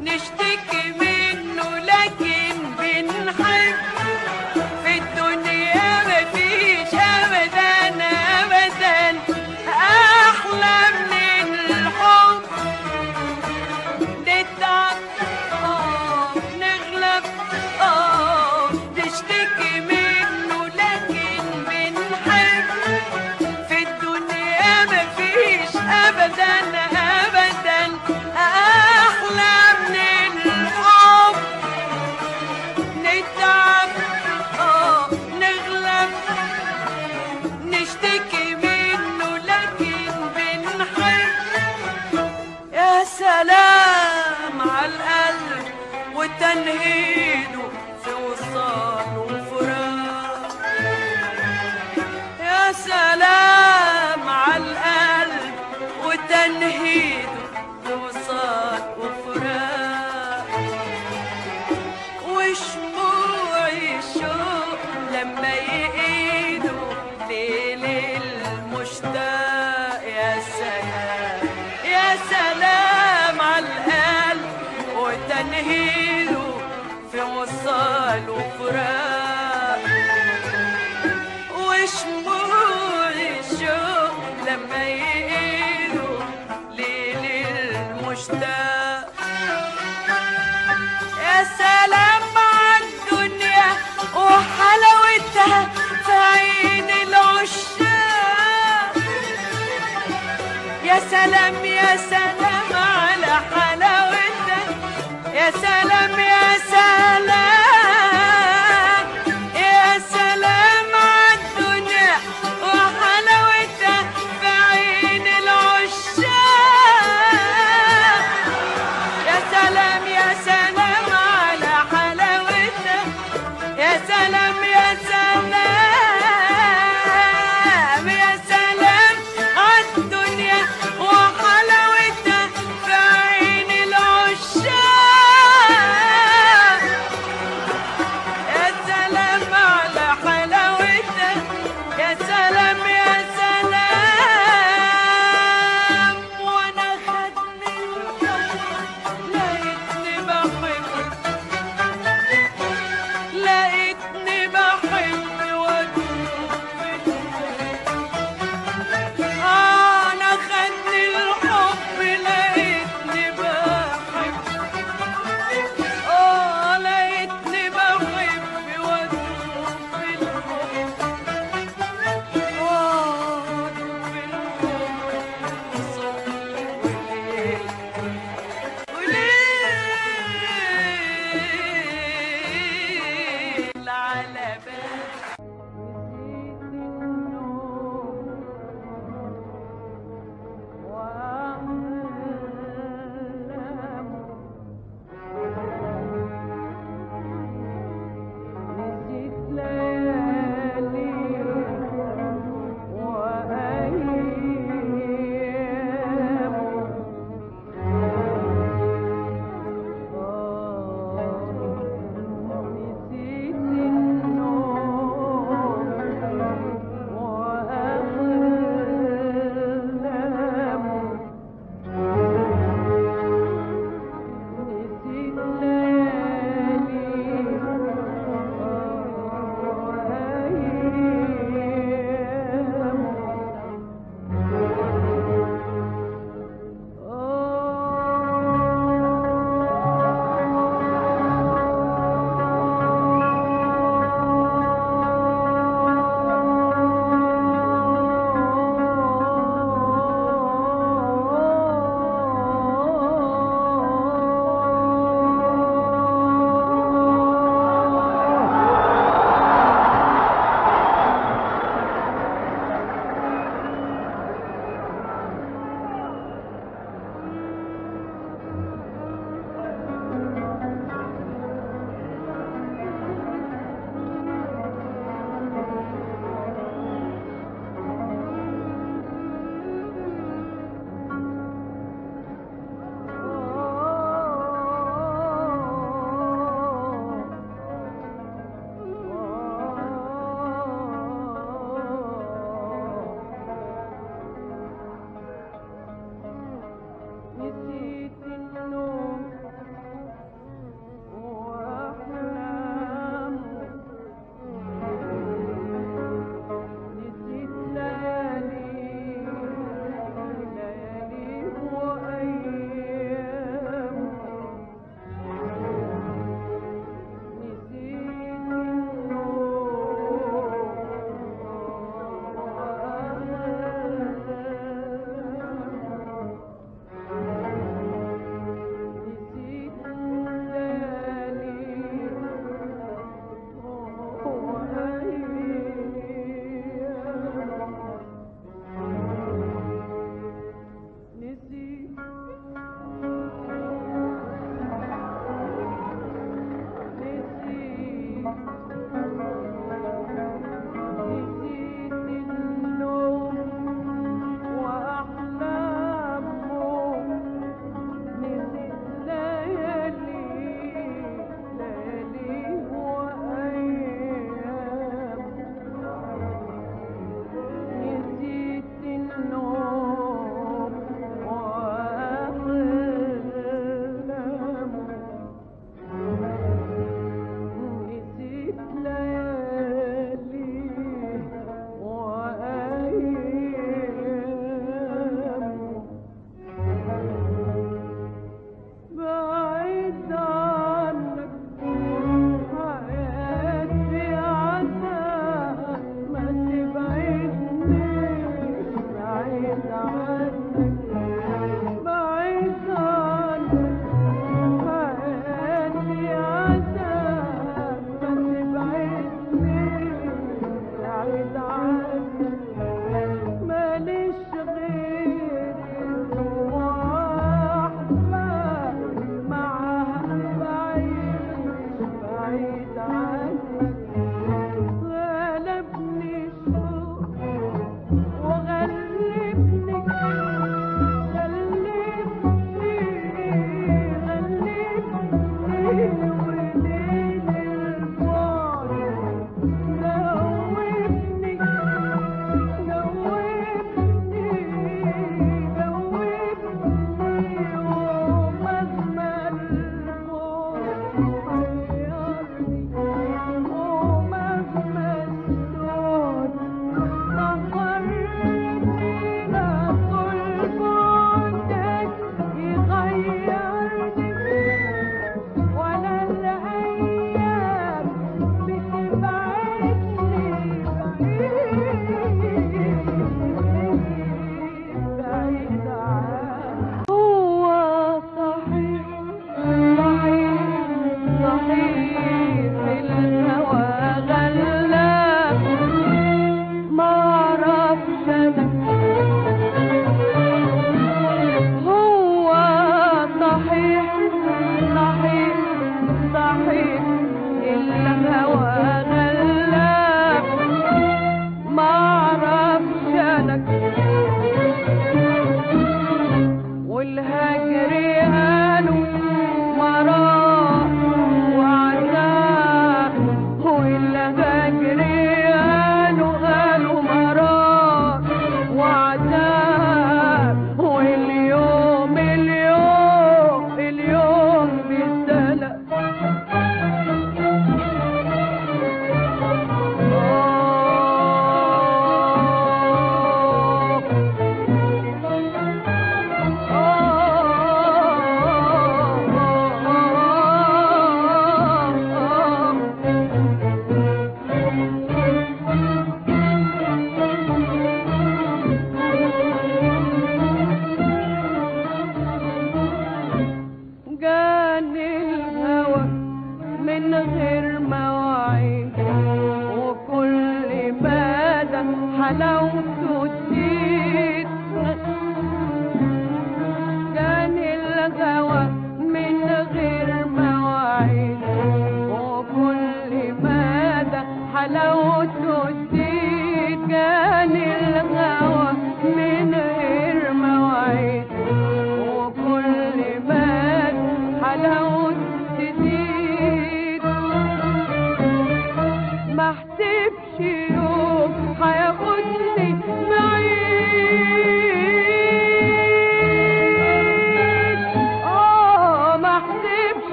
نشتكي منه لكن بنحب. بنشتكي منه لكن بنحبه. يا سلام على القلب وتنهيده في وصاله الفراق. يا سلام على القلب وتنهيده في وصاله الفراق. وشموع الشوق لما يقيده ليل المشتاق. يا سلام، يا سلام على القلب وتنهيده في وصاله فراق. وشموع الشوق لما يقيده ليل المشتاق. يا سلام على الدنيا وحلاوتها في عين العشاق. يا سلام، يا سلام على حلاوتها. يا سلام، يا سلام، يا سلام على الدنيا وحلاوتها في عين العشاق. يا سلام، يا سلام على حلاوتها. يا سلام، يا سلام، يا سلام على الدنيا وحلاوتها في عين العشاق.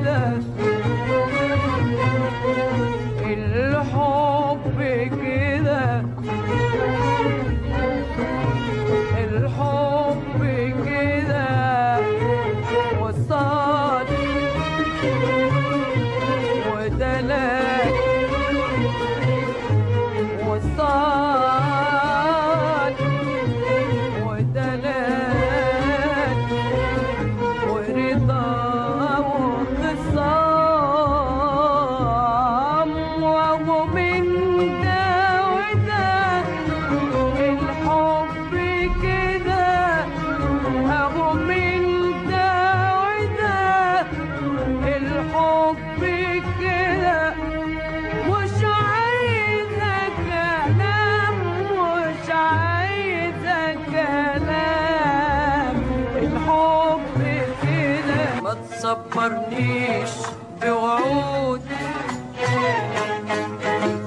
كده الحب كده الحب كده وصل ودلال وصل ودلال ورضا وانقسام وهو من ده وده الحب كده هو من ده وده الحب كده مش عايزة كلام مش عايزة كلام الحب كده ما تصبرنيش بوعود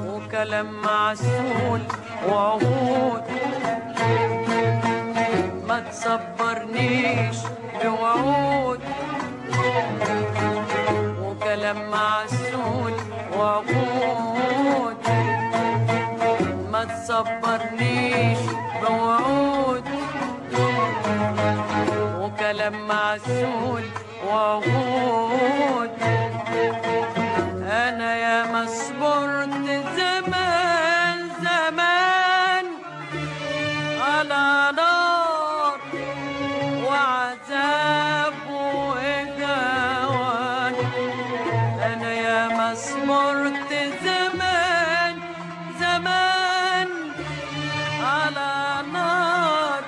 وكلام معسول وعهود ما تصبرنيش بوعود وكلام معسول وعهود ما تصبرنيش بوعود وكلام معسول وعهود أنا يا ما صبرت زمان زمان على نار وعذاب وهوان أنا يا ما صبرت زمان زمان على نار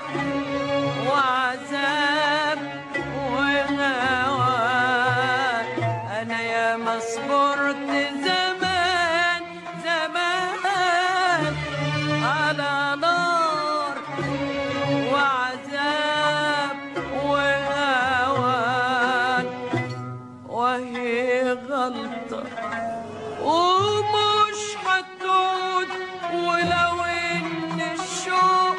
وعذاب وهوان أنا يا ما صبرت ومش هتعود ولو ان الشوق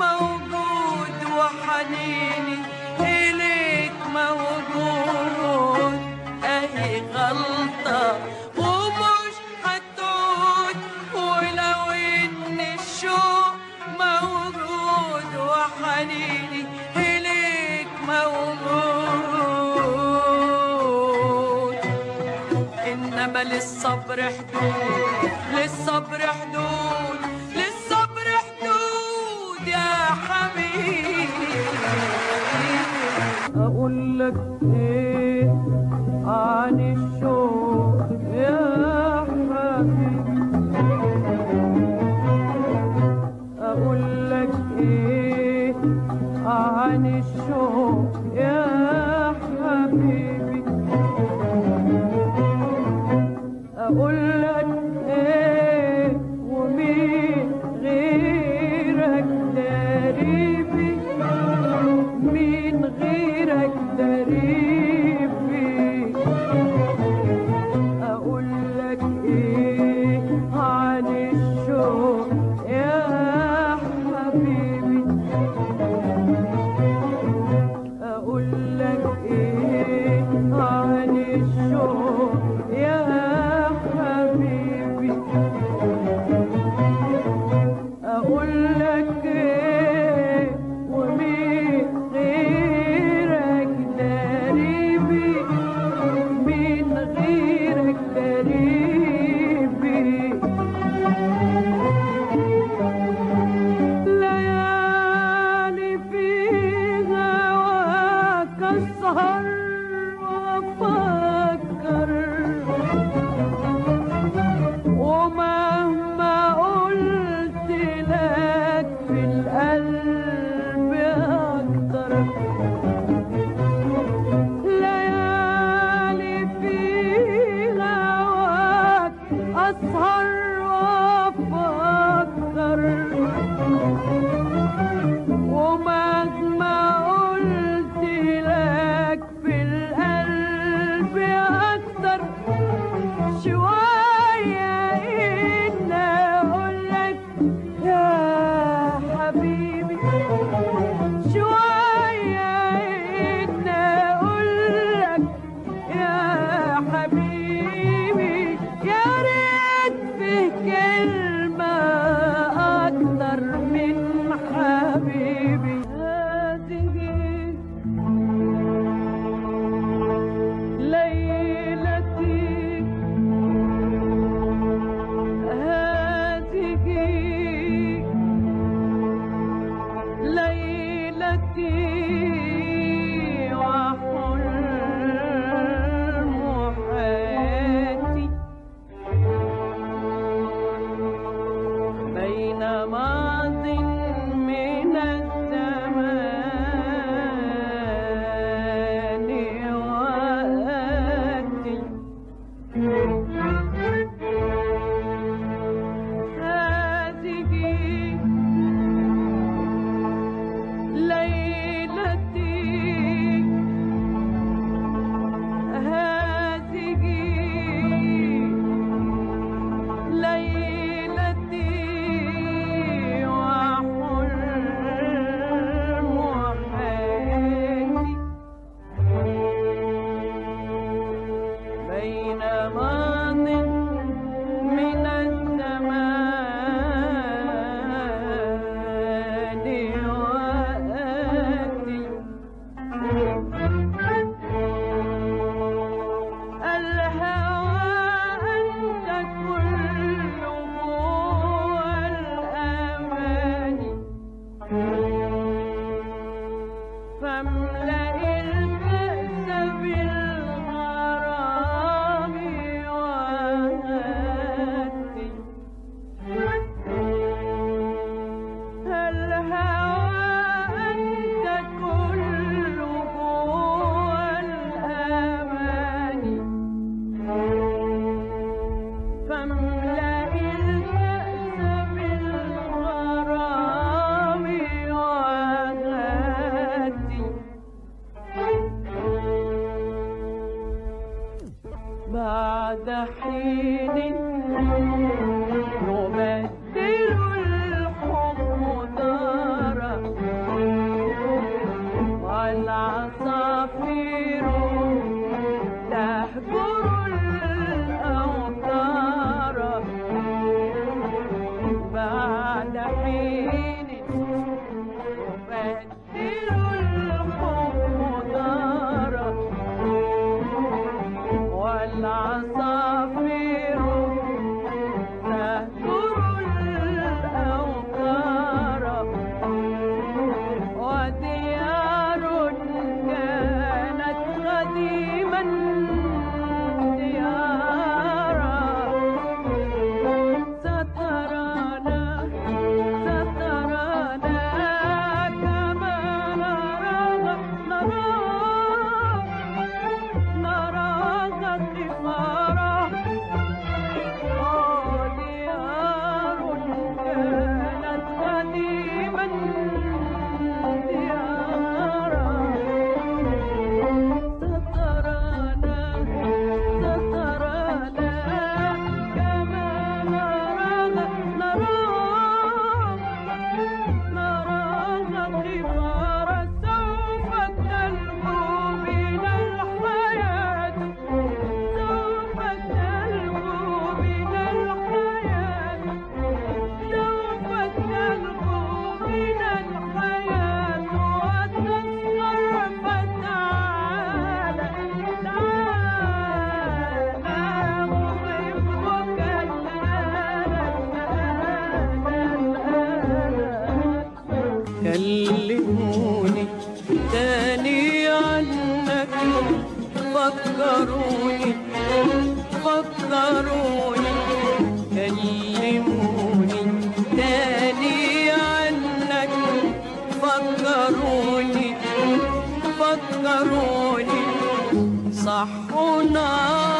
موجود وحنيني اليك موجود اهي غلطة ومش هتعود ولو ان الشوق موجود وحنيني اليك موجود إنما للصبر حدود للصبر حدود للصبر حدود يا حبيبي أقول لك إيه عن الشوق يا حبيبي أقول لك إيه عن الشوق يا حبيبي أقول لك إيه ومين غيرك قريبي مين غيرك قريبي بعد حين يبدل الحب نارا والعصافير تهجر الأوتار بعد حين يبدل الحب نارا والعصافير تهجر الأوتار وديار كانت قديما ديارا سترانا كما نراك قمارا ديار كانت قديما ديارا سترانا كما نراك قمارا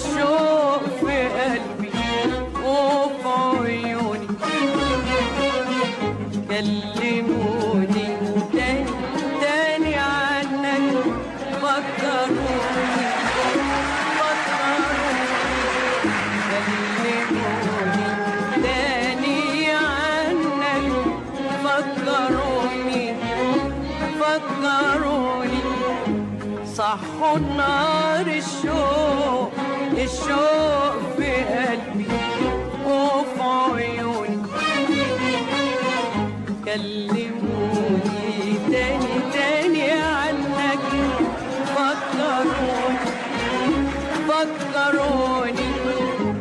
سوف تلهو بنا الحياة سوف تلهو بنا الحياة سوف تلهو بنا الحياة وتسخر فتعالى أحببك الآن كلموني تاني عنك فكروني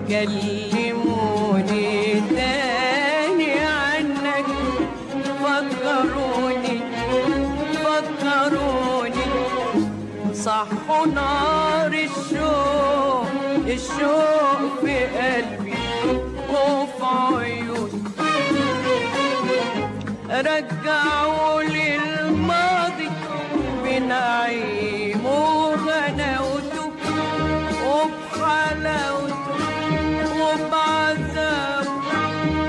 كلموني تاني عنك فكروني صح نار الشوق في قلبي وفي عيوني كلموني تاني عنك كلموني تاني عنك فكروني صحوا نار الشوق في قلبي وفي عيوني كلموني تاني عنك فكروني كلموني تاني عنك فكروني صحوا نار الشوق في قلبي وفي عيوني رجعوا للماضي بنعيم وغناوته وبحلاوته وبعذابه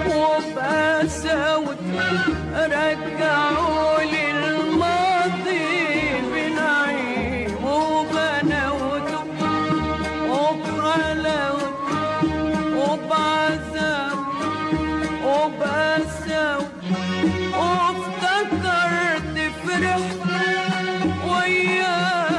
وبقساوته رجعوا للماضي بنعيم وغناوته وبحلاوته وبعذابه وبقساوته وافتكرت فرحتي وياك.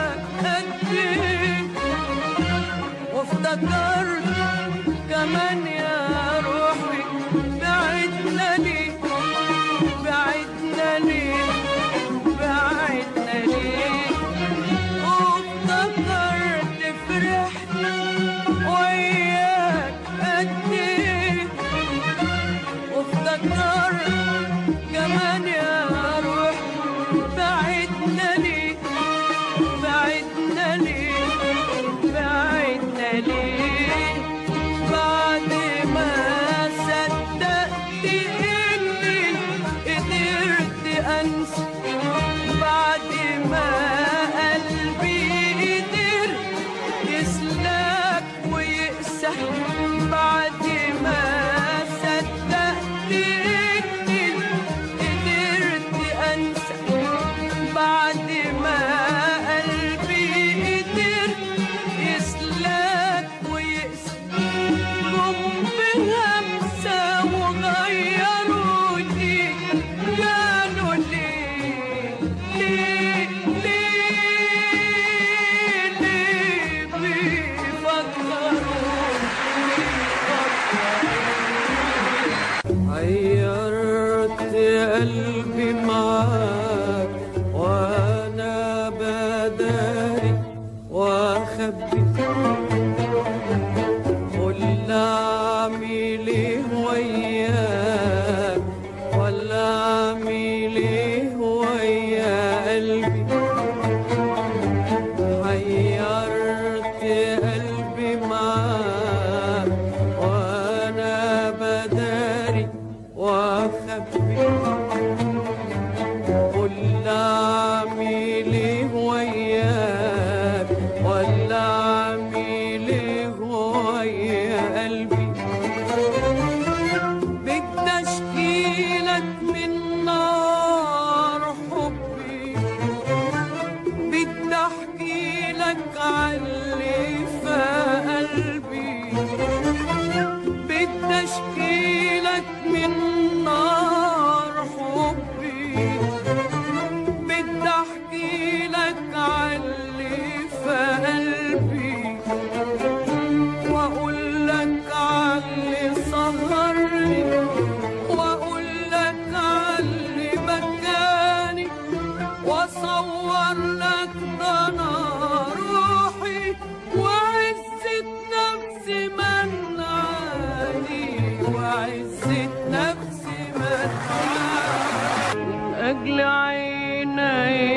داري واخبي، قل اعمل ايه وياك ولا اعمل ايه ويا قلبي، حيرت قلبي معاك وانا بداري واخبي، علي في قلبي بدي اشكيلك من نار حبي، بدي احكيلك علي في قلبي واقول لك علي سهرني، واقول لك علي بكاني، واصور لك نار وعزة نفسي من علي، وعزة نفسي من علي، من أجل عينيك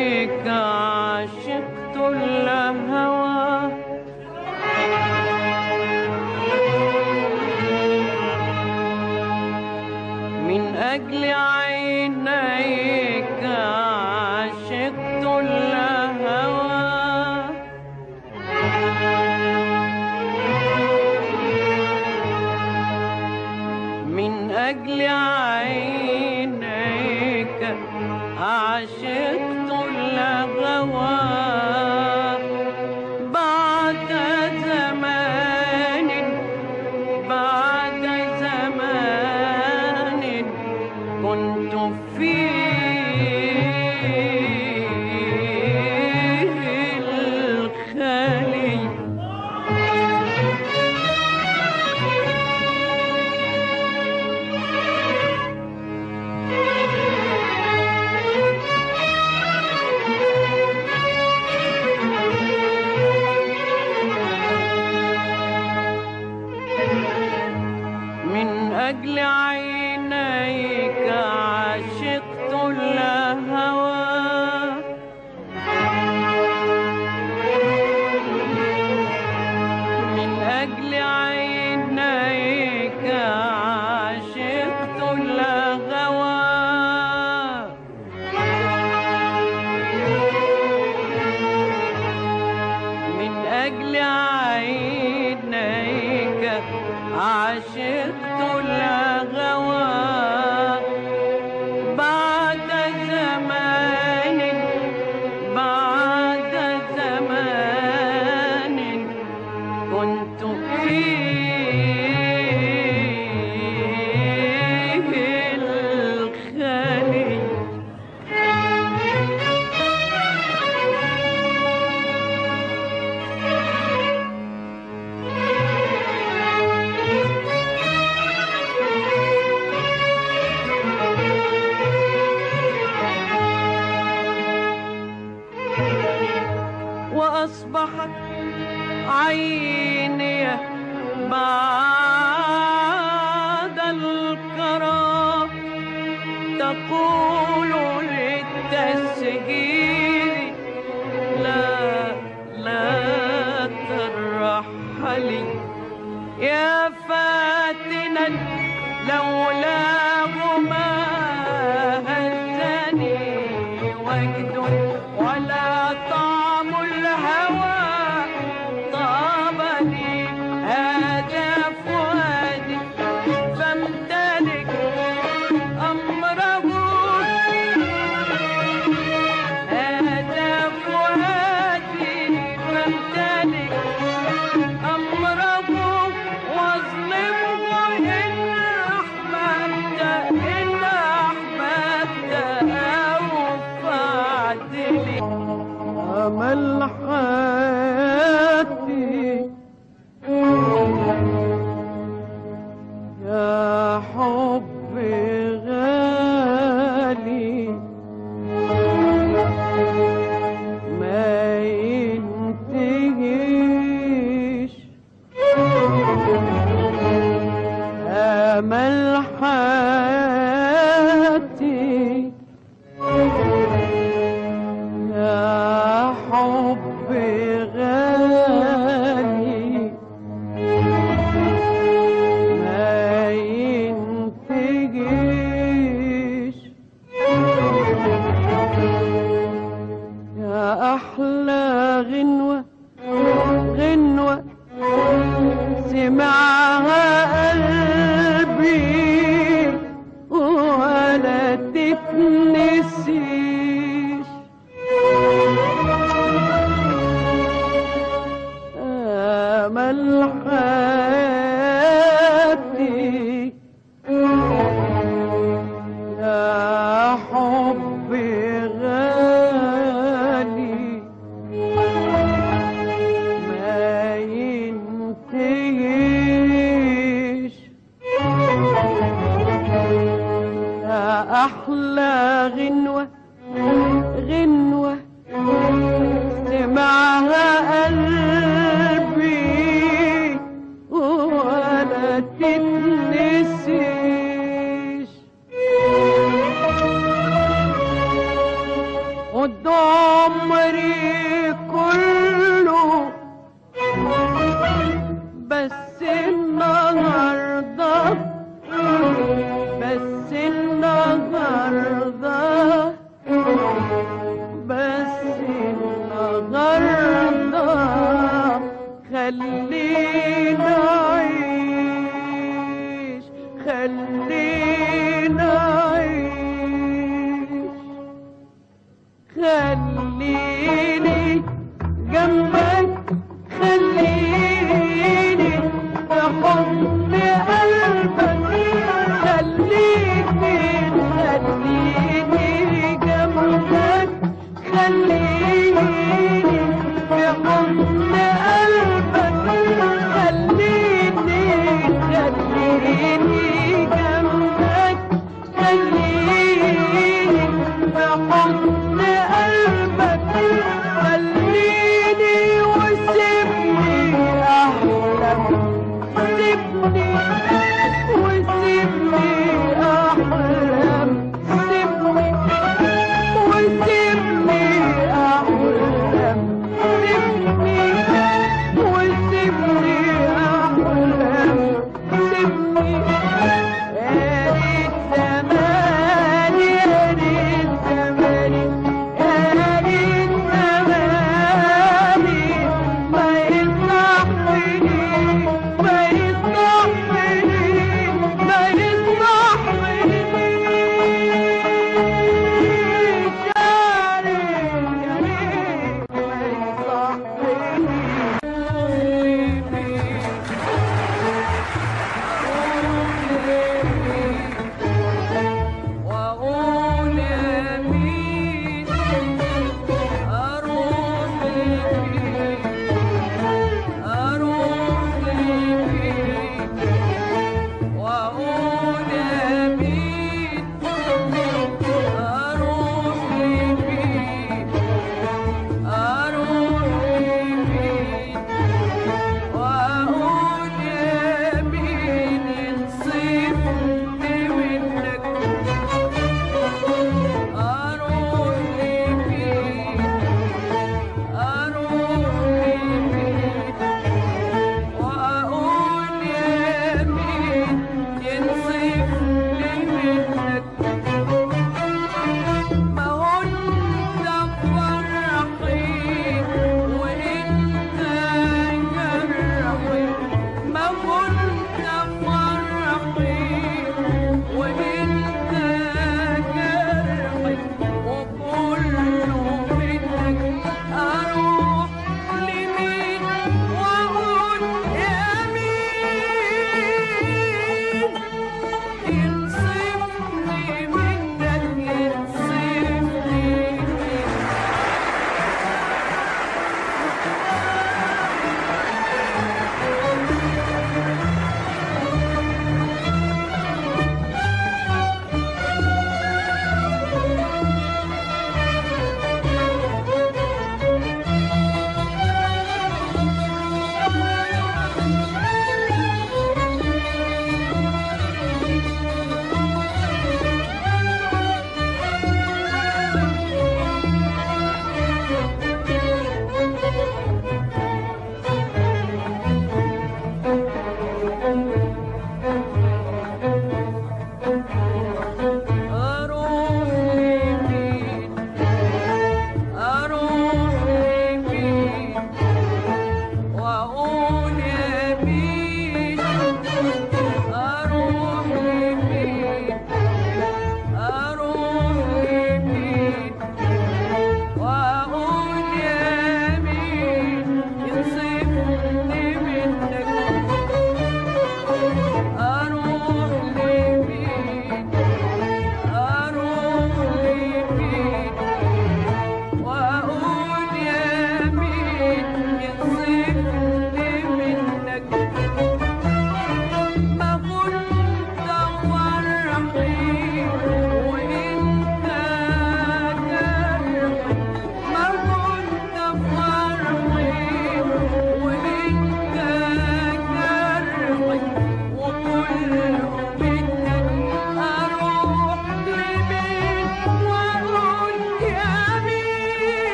عشقت الهوى، من أجل عينيك عشقت الهوى، من أجل عينيك عشقت الهوى، بعد زمان بعد زمان كنت فيه الخالي، من أجل عينيك عشقت الهوى، من أجل عينيك عشقت الهوى، من أجل عينيك عشقت الهوى، بعد زمان بعد زمان كنت فيه الخالي، وأصبحت عيني بعد القرار تقول للتسجيل لا لا ترحلي، يا فاتنا لولاهما هزني وجد ولا طعم الهوى طابني، هذا فؤادي فامتلك أمره.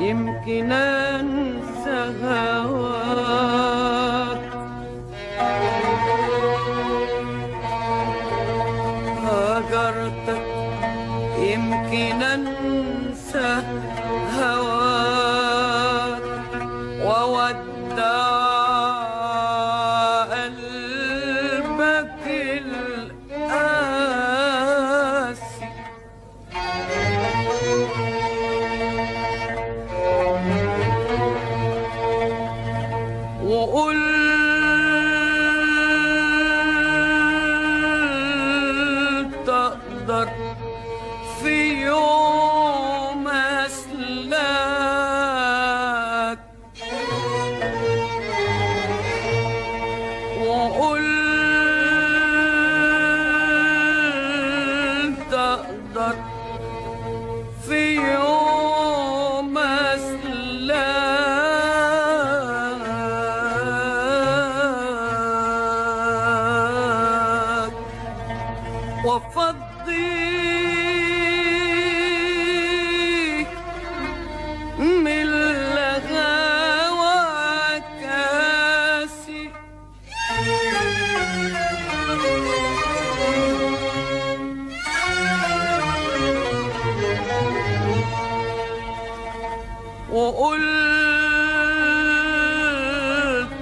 يمكن أنسى هواك.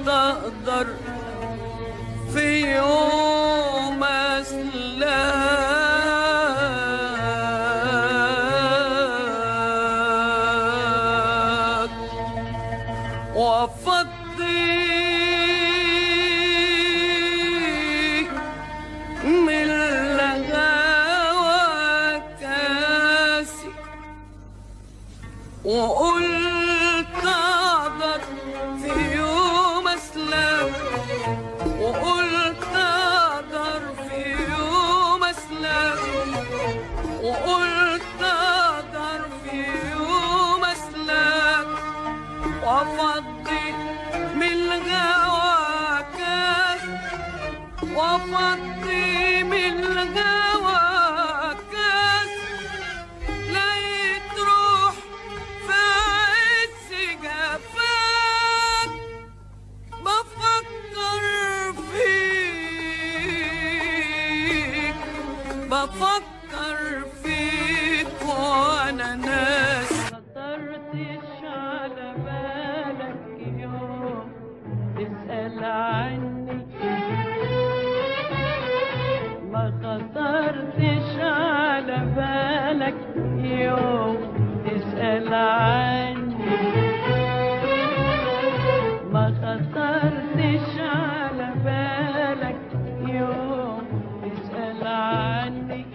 تقدر في يوم أسلاك وفضيك من الهوى كاسي وقلت أقدر في يوم أسلم وقلت أقدر في يوم أسلم وقلت أقدر في يوم أسلم وأفضي من الغوى كاسي وأفضي من الغوى بفكر فيك وانا ناسي. مقدرتش على بالك يوم تسأل عني، ما خطرتش على بالك يوم تسأل عني، ما خطرتش على بالك يوم تسأل عني،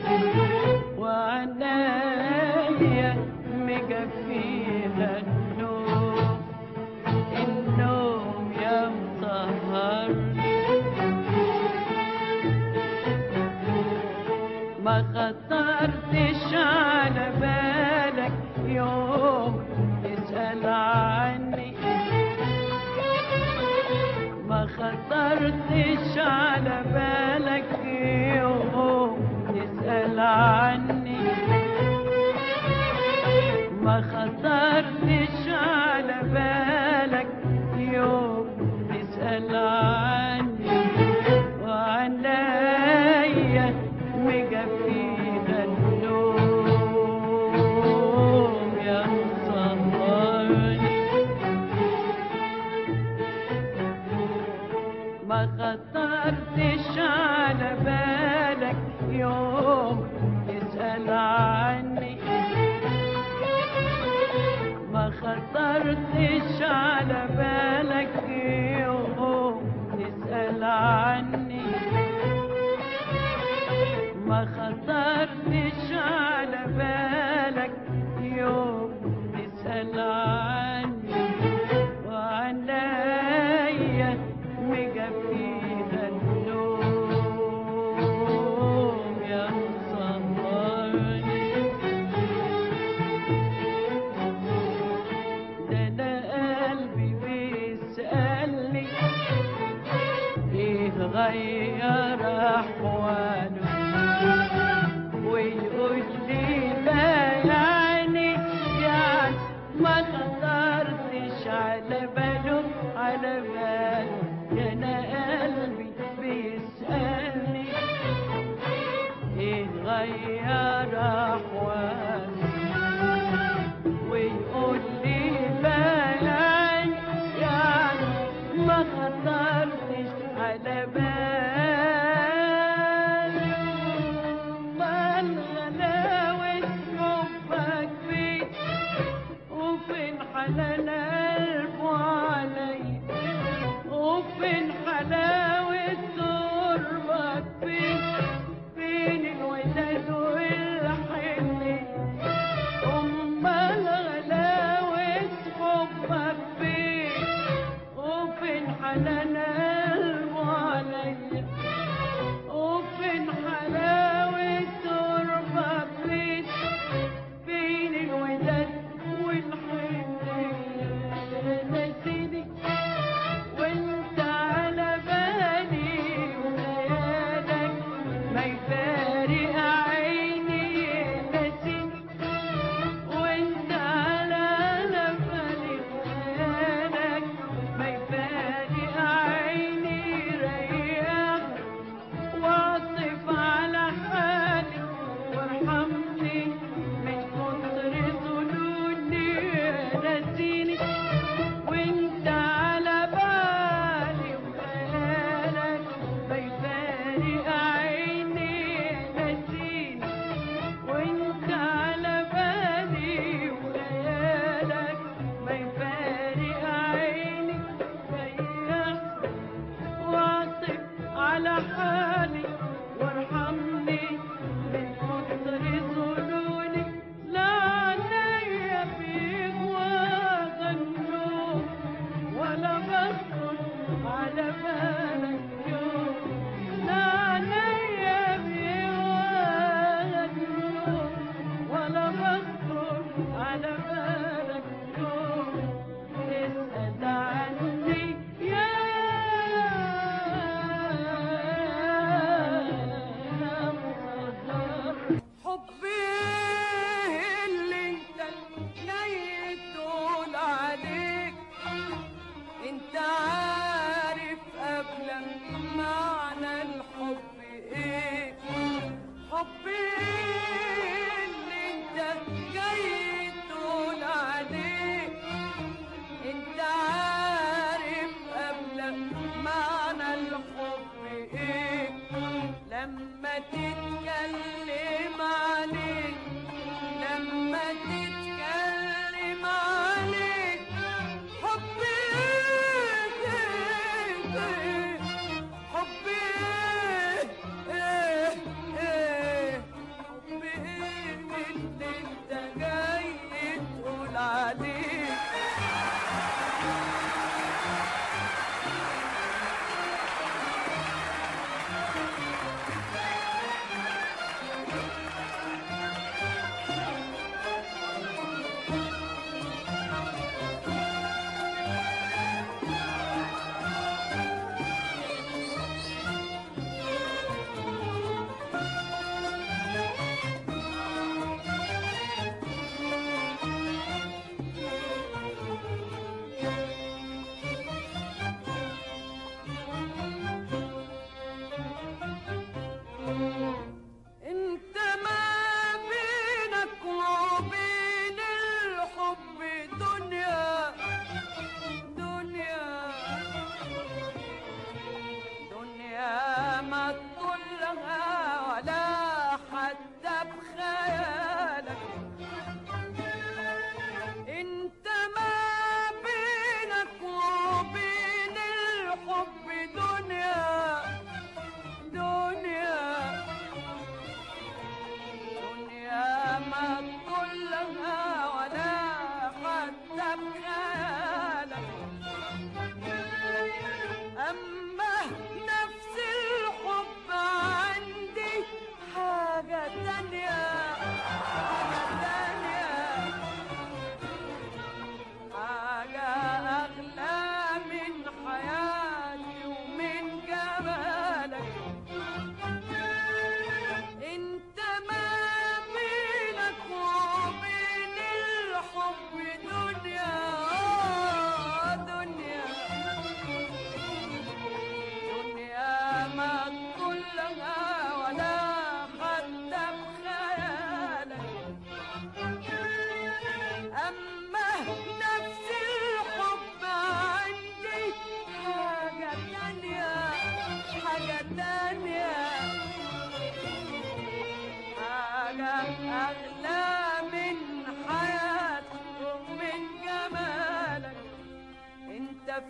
وعنايا مجفيلة النوم، النوم يا مطهرني، ما خطرتش على بالك يوم تسأل عني، ما خطرتش على بالك يوم تسأل عني، ما خطرتش على بالك يوم تسأل عني، وعنايا مجفيلة النوم يا مصهرني، ما خطرتش على بالك يوم تسأل عني، ما خطرتش على بالك يوم تسأل عني، ما خطرتش على بالك يوم تسأل عني، وعنايا مجفيلة النوم يا مصهرني، ده انا قلبي بيسألني ايه غير احواله، ويقول لي بايعني يعني ما خطرتش على باله على باله، ده انا قلبي بيسألني ايه غير احوالي، ويقول لي بايعني يعني ما خطرتش على بالي، امال غلاوة حبك فين وفين حنان قلبه عليا، وفين حلاوة قربك فين، فين الوداد والحنين، أمال غلاوة حبك فين وفين حنان قلبه عليا، وفين حلاوة قربك فين، فين الوداد والحنين، نسيني وانت على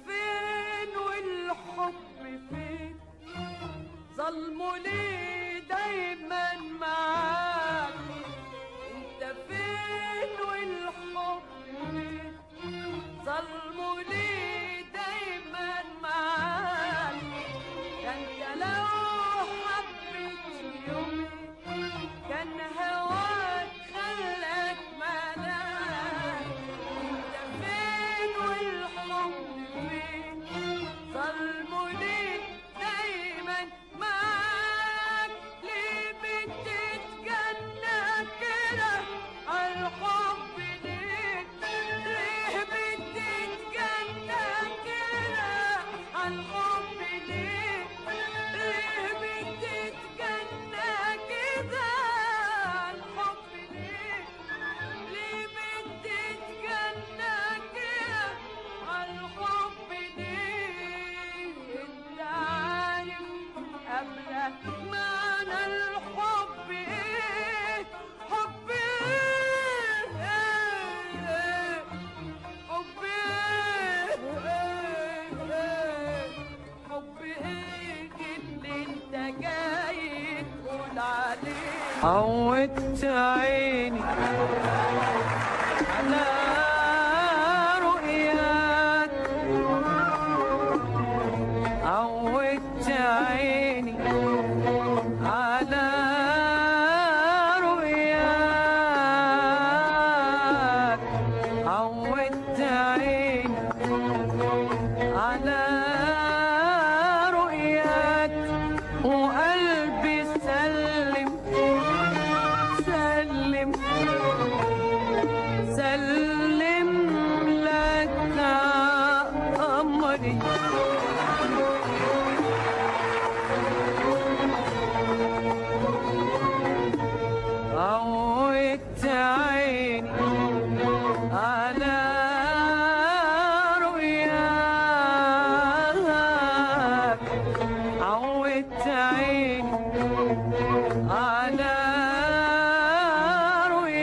فين والحب فين؟ ظلمه ليه دايما معاك؟ انت فين والحب فين؟ ظلمه ليه دايما معاك؟ ده انت لو حبيت يومي كان هواك خلاك ملاك. انت فين والحب فين؟ ظلمه ليه دايما معاك؟ ليه بتتجنى كده الحب ليك؟ ليه بتتجنى كده الحب ليك؟ ليه بتتجنى كده الحب ليك؟ ليه بتتجنى كده الحب ليك؟ انت عارف قبلك معنى الحب ايه؟ حب ايه؟ حب ايه؟ حب ايه اللي انت جاي تقول عليه؟ عودت عيني على رؤياك، عودت عيني على رؤياك، عودت عيني على رؤياك، وقلبي سلم سلم سلم لك عمري. عودت عيني على رؤياك، عودت عيني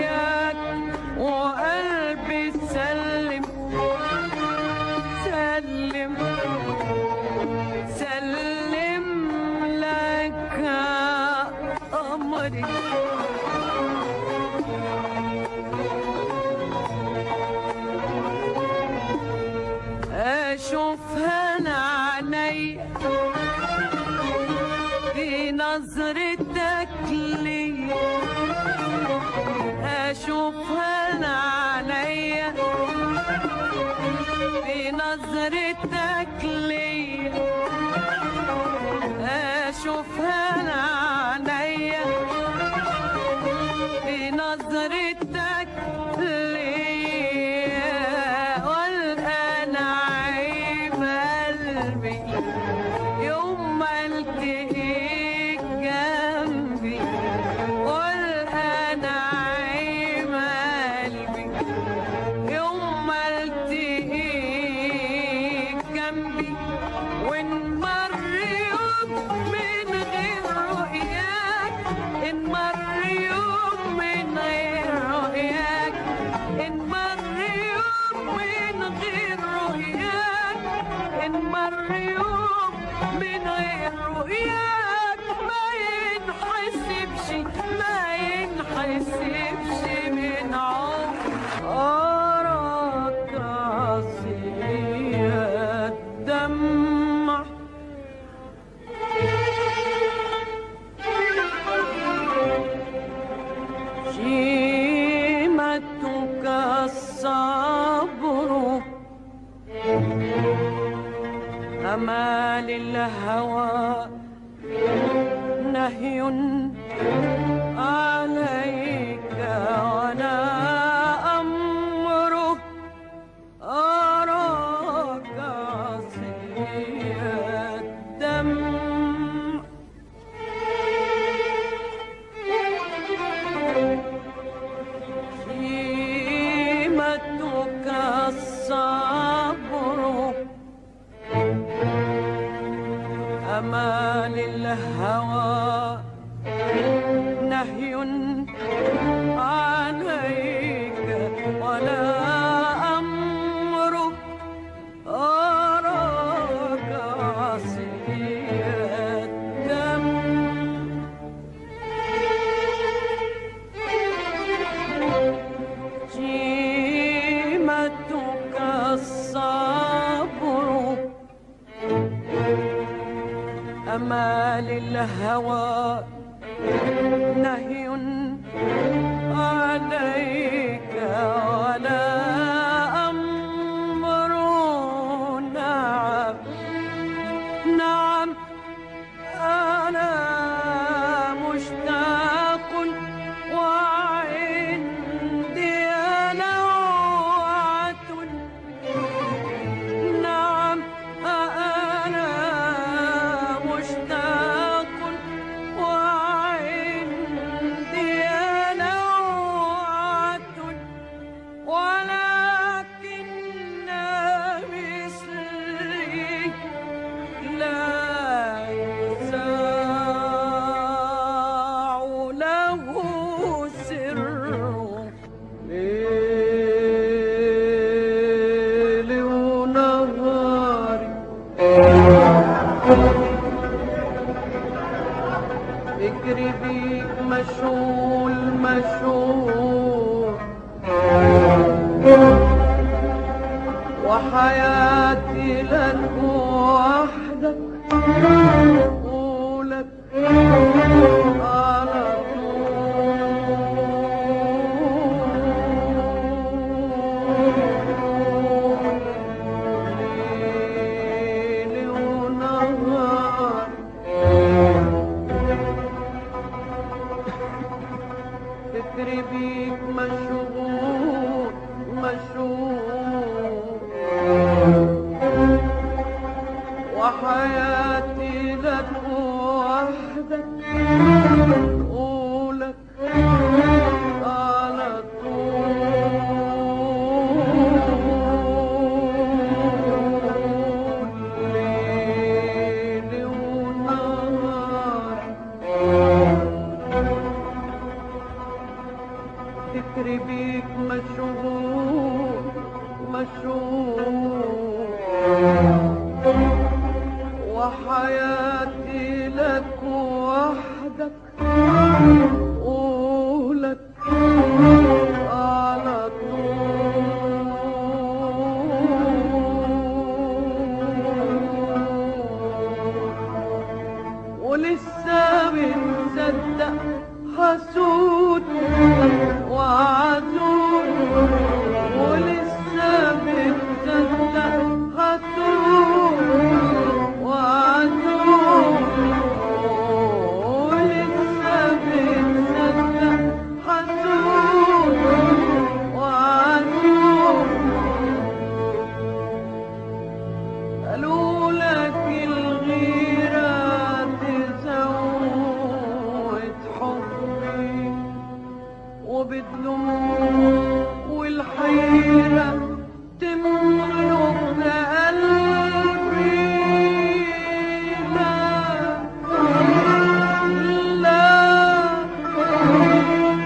على رؤياك، وقلبي سلم سلم سلم لك قمري. اشوفها انا عينيا في نظرتك ليا، اشوفها انا عينيا في نظرتك ليا، اشوفها انا عينيا في نظرتك ليا، والآن عيب قلبي يوم ما التقيت جنبي، والآن عيب قلبي يوم ما التقيت جنبي، ونمر يوم من غير رؤياك، انمر يوم من غير رؤياك، انمر يوم من غير رؤياك، انمر يوم من غير رؤياك، ما ينحسبش ما ينحسبش من عمري. أراك عصي الدمع شيمتك الصبر، أمال الهوى نهي عليك ولا أمره. أراك عصي الدمع شيمتك الصبر، أمال الهوى نهي عليك ولا أمره. للهوى نهي عليك ولا أمر. نعم نعم أنا مشتاق وعندي لوعة. نعم أنا مشتاق وعندي لوعة ولكن مصري لا اجري بيك مشغول مشغول وحياتي لك وحدك قولك على طول ليل ونهار. فكري بيك مشغول مشغول وحياتي لك وحدك قولك على طول ليل ونهار. فكري بيك مشغول مشغول وحياتي لك وحدك قولك على طول ولسه بنصدق حسود وعزول ولسه بنصدق حسود وعزول ولسه بنصدق حسود وعزول. قالوا لك الغيرة تزود حبي وبتلوم والحيرة تملك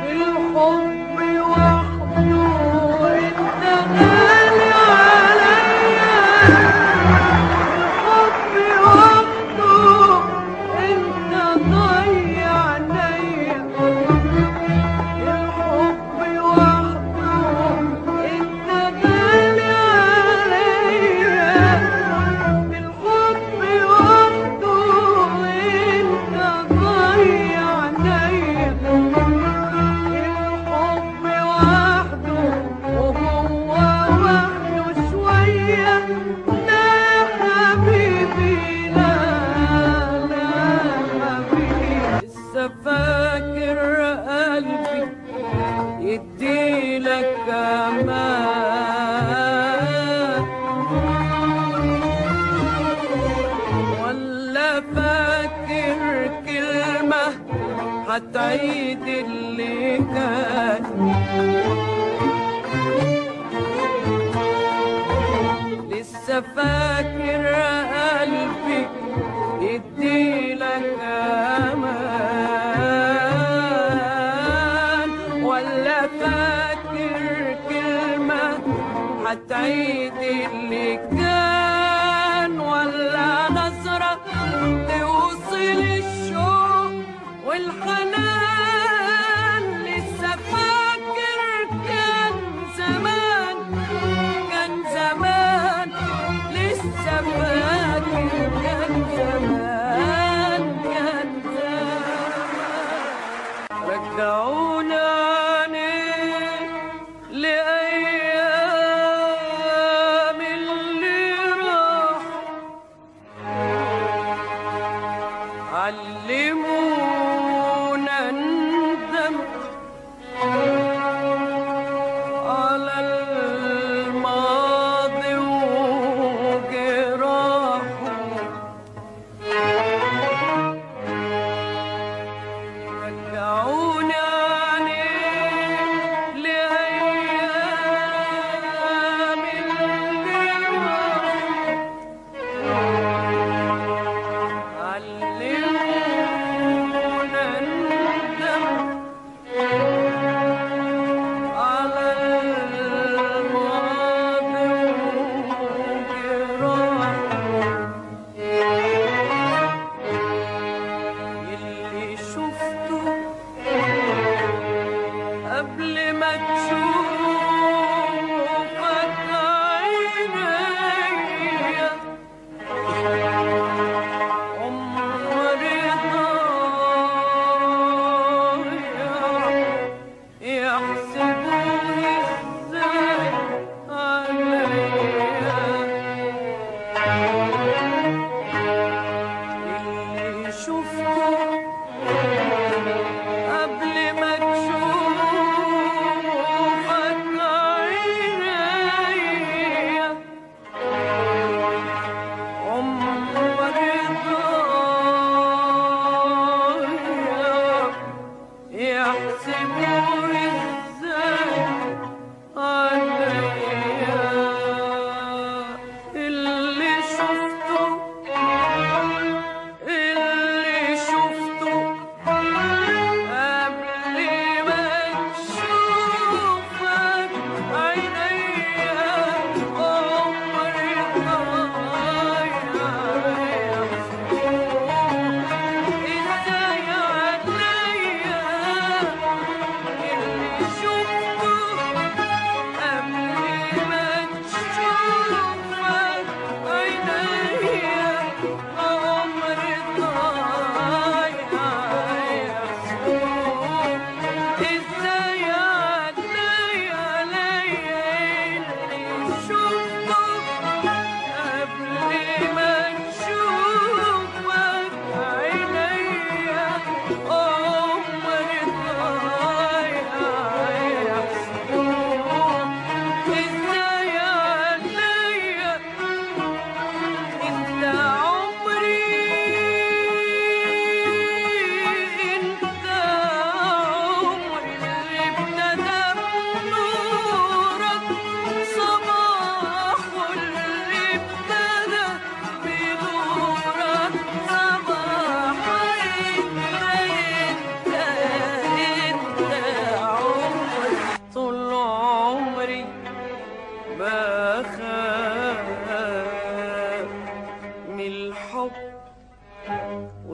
قلبي. لا لا الحب وحده اتنال عليا. الحب وحده انت ضيع عليا. الحب وحده انت غالي عليا. الحب وحده انت ضيع عليا. الحب وحده وهو وحده شوية. لا حبيبي لا لا حبيبي لسه فاكر قلبي يديلك أمان ولا فاكر كلمة هتعيد اللي كان. لسه فاكر قلبي يديلك أمان ولا فاكر كلمة هتعيد اللي كان. ولا نظرة توصل الشوق والحنان. لسه فاكر كان زمان كان زمان. لسه فاكر كان زمان كان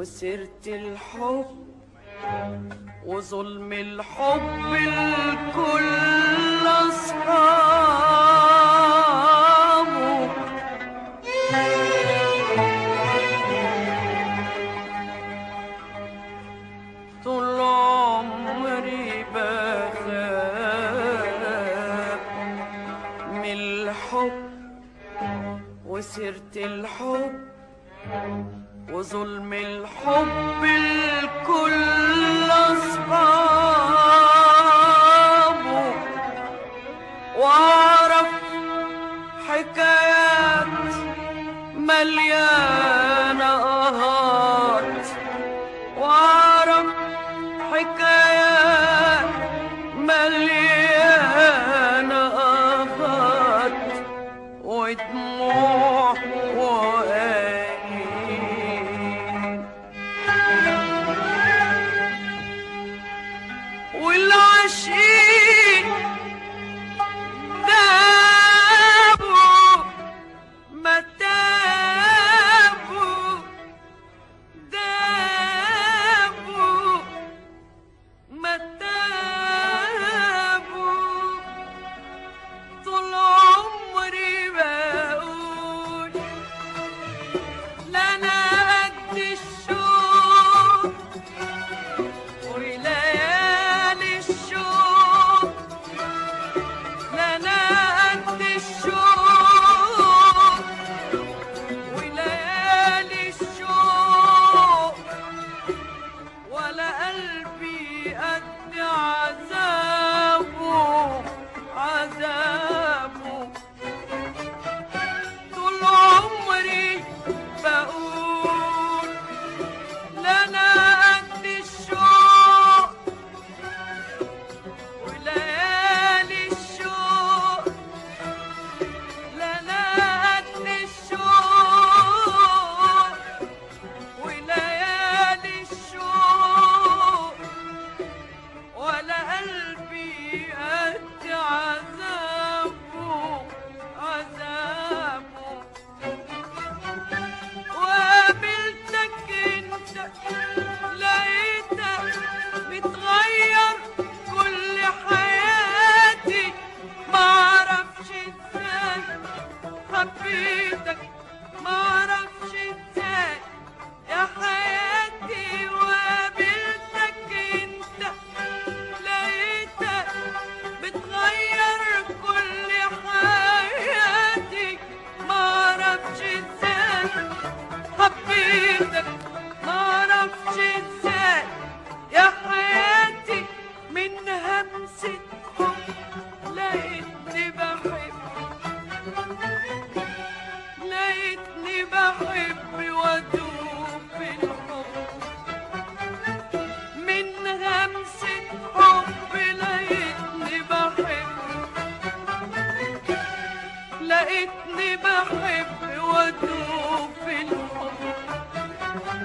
خسرت الحب وظلم الحب الكل أصحابه. طول عمري بخاف من الحب وسرت الحب وظلم الحب الكل أصحابه. وأعرف حكايات مليانة قهات، وأعرف حكايات مليانة قهات ودموع لقيتني بحب وادوب في الحب.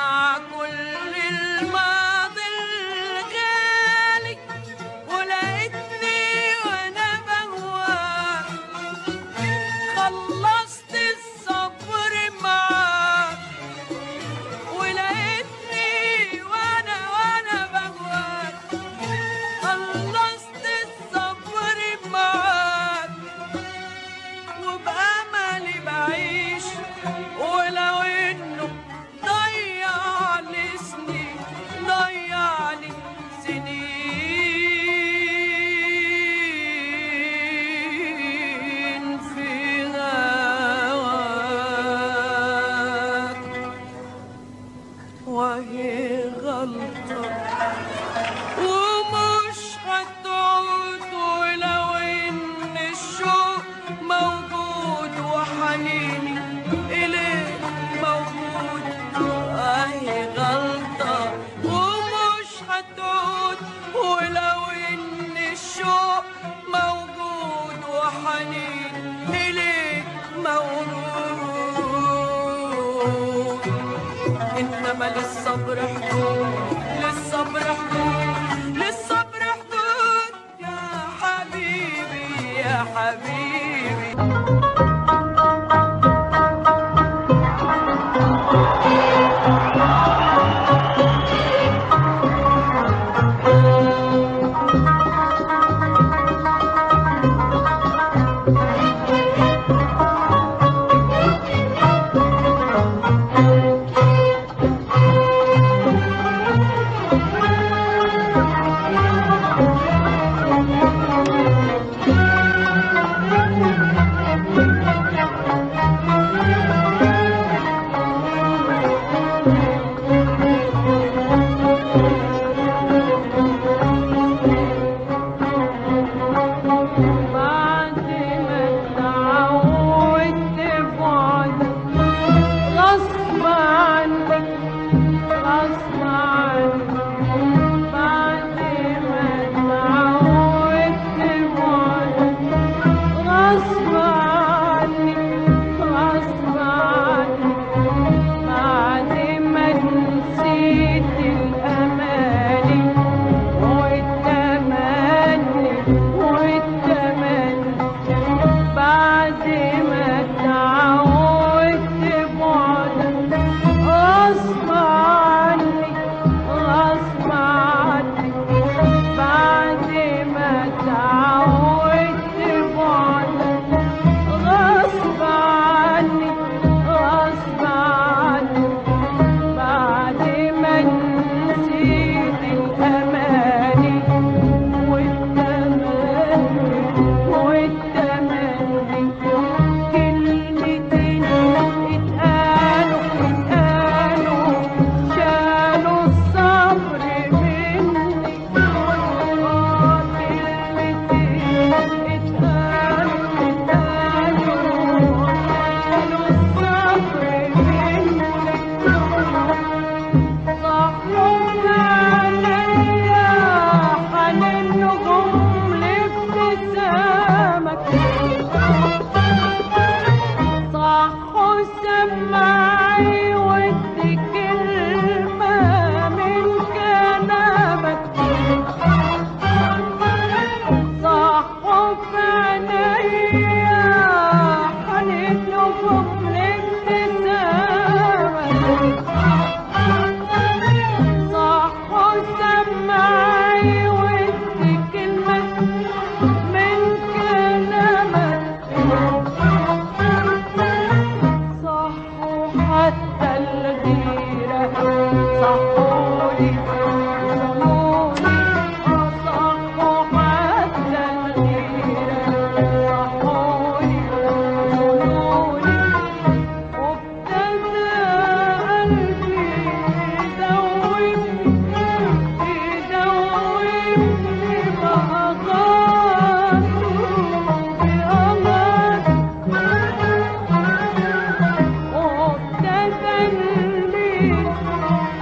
مع كل الماضي الغالي، ولقيتني وانا بهواك، خلصت الصبر معاك، ولقيتني وانا بهواك، خلصت الصبر معاك، وبأملي بعيش ولو انه وهي غلطة ومش هتعود، ولو إن الشوق موجود وحنيني إليك موجود. وهي غلطة ومش هتعود، ولو إن الشوق موجود وحنيني إليك موجود. إنما للصبر حدود، للصبر حدود، للصبر حدود يا حبيبي يا حبيبي.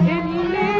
اللي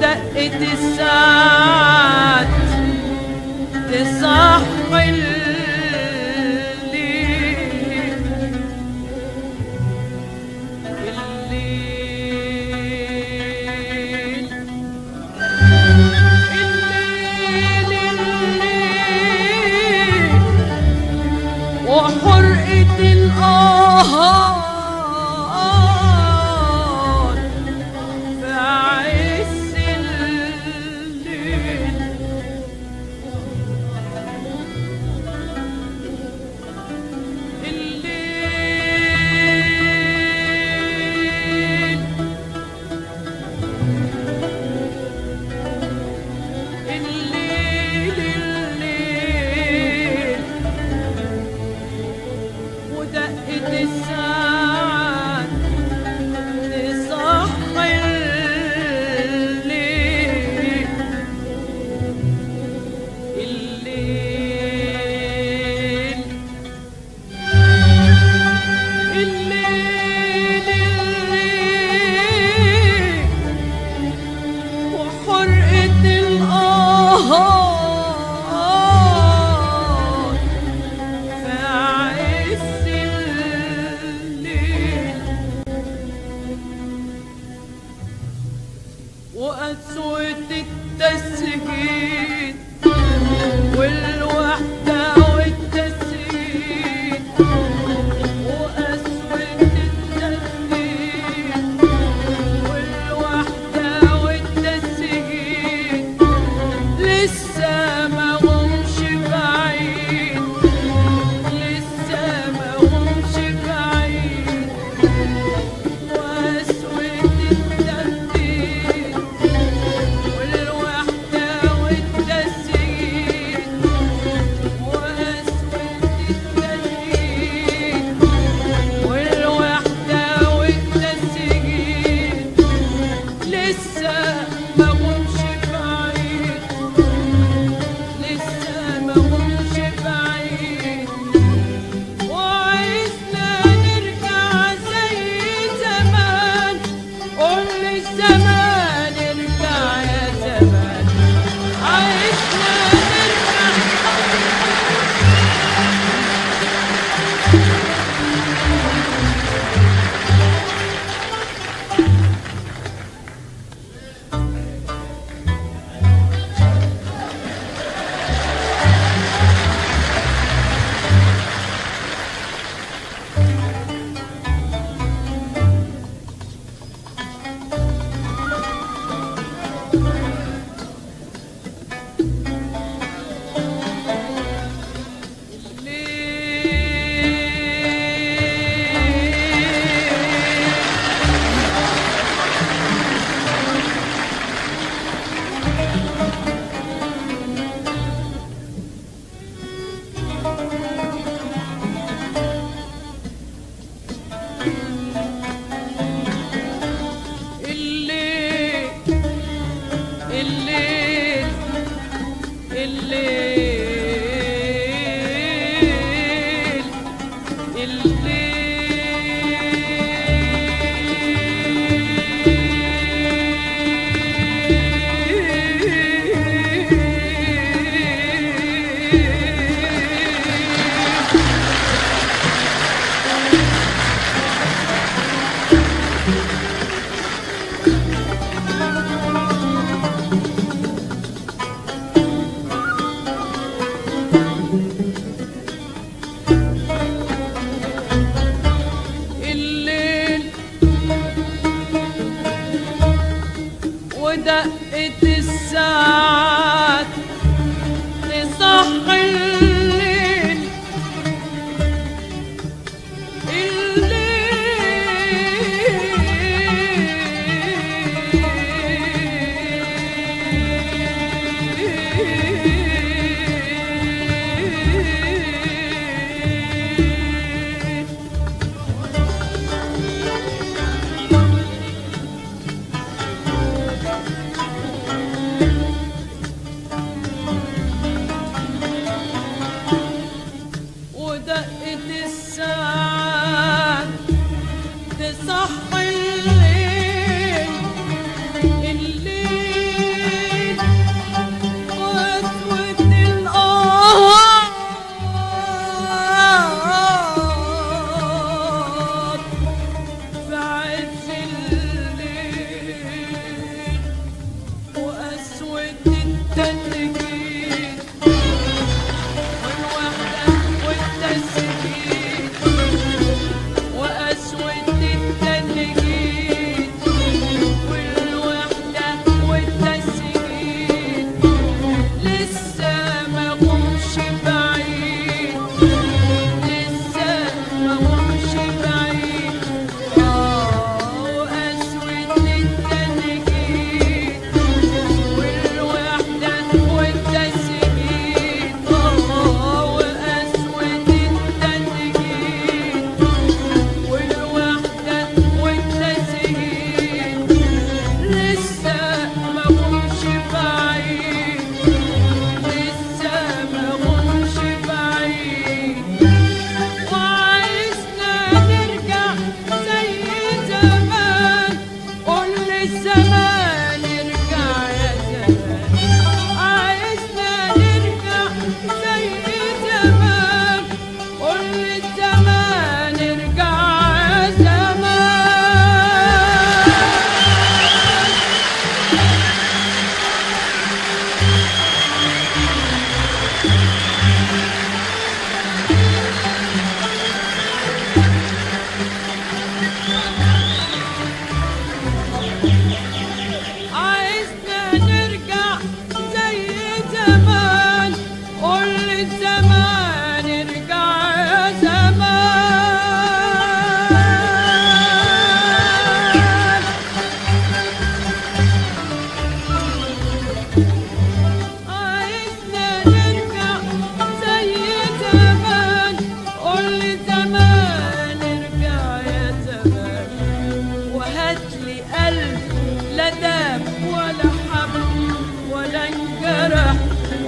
دقة الساعة تصحي الليل ودقة الساعة تصحي الليل وحرقة القهار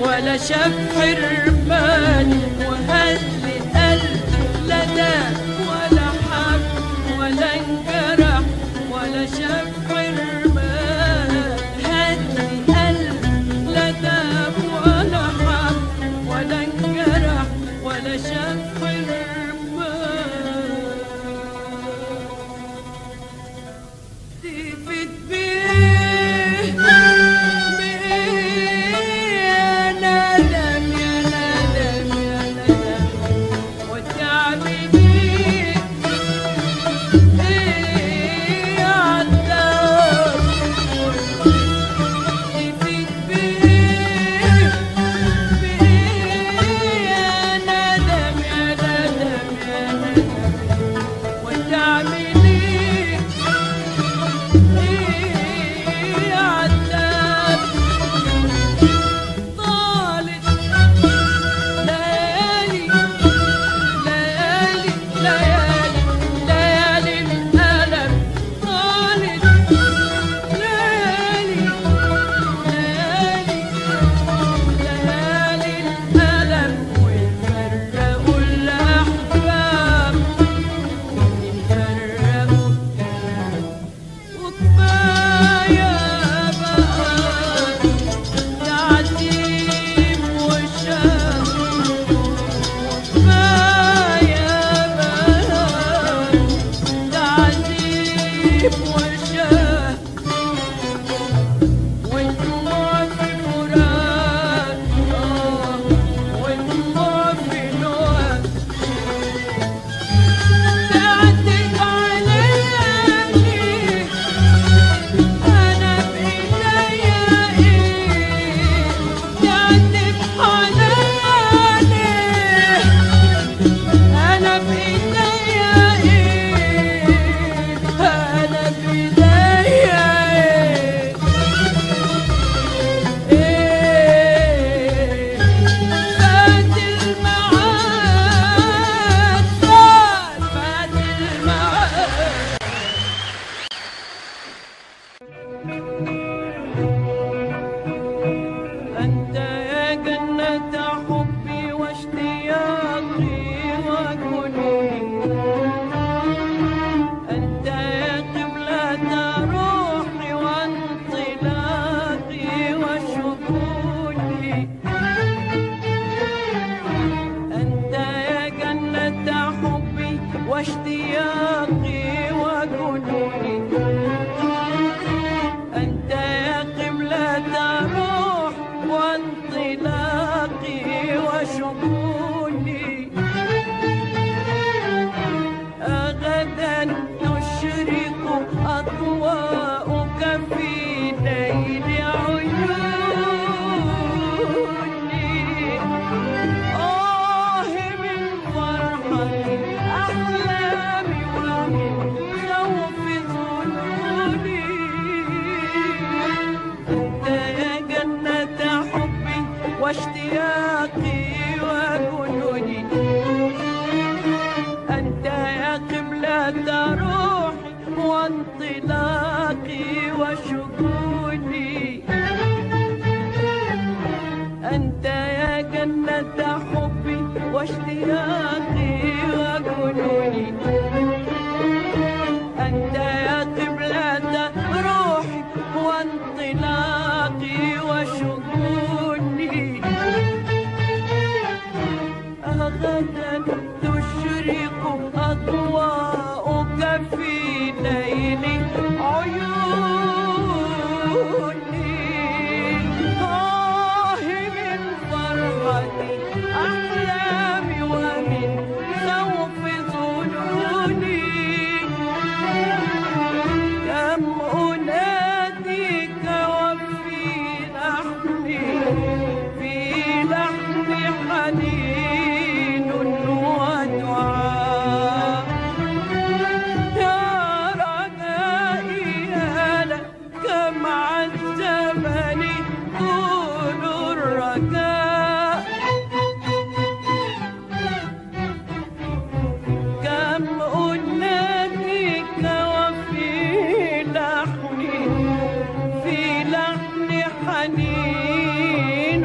ولا شاف حرمان وهز قلب لا داق ولا حب ولا انجرح ولا شاف حرمان هز قلب لا داق ولا حب ولا انجرح ولا شاف حرمان دفت بيه في لحن حنين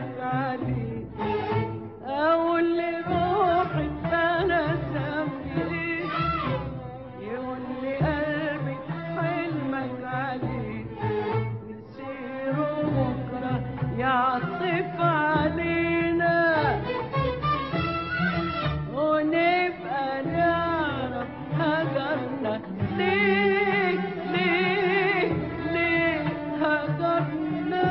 عادي اقول لروحي انا سامي يقول لي قلبي حلمك عادي نسير بكره يعطف علينا ونبقى نعرف هجرنا ليه ليه ليه هجرنا.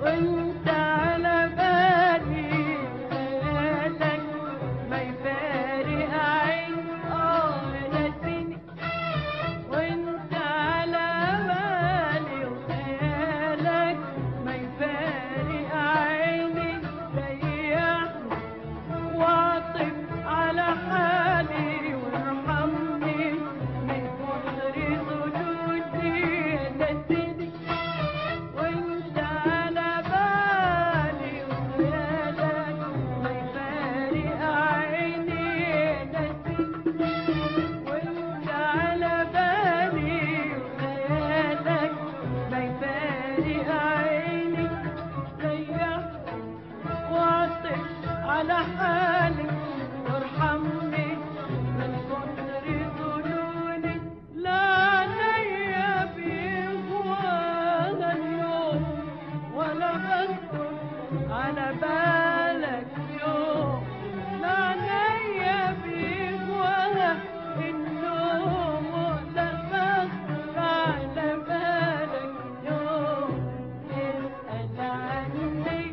وانت على بالي خيالك ما يفارق عين ناسيني وانت على بالي وخيالك ما يفارق عيني ريحني واعطف على حالي وارحمني من كتر سجودي على حالك وارحمني من كتر ظنوني لا عليا بيغوانا اليوم ولا بخطر على بالك يوم لا عليا بيغوانا النوم ولا بخطر على بالك يوم اسأل عني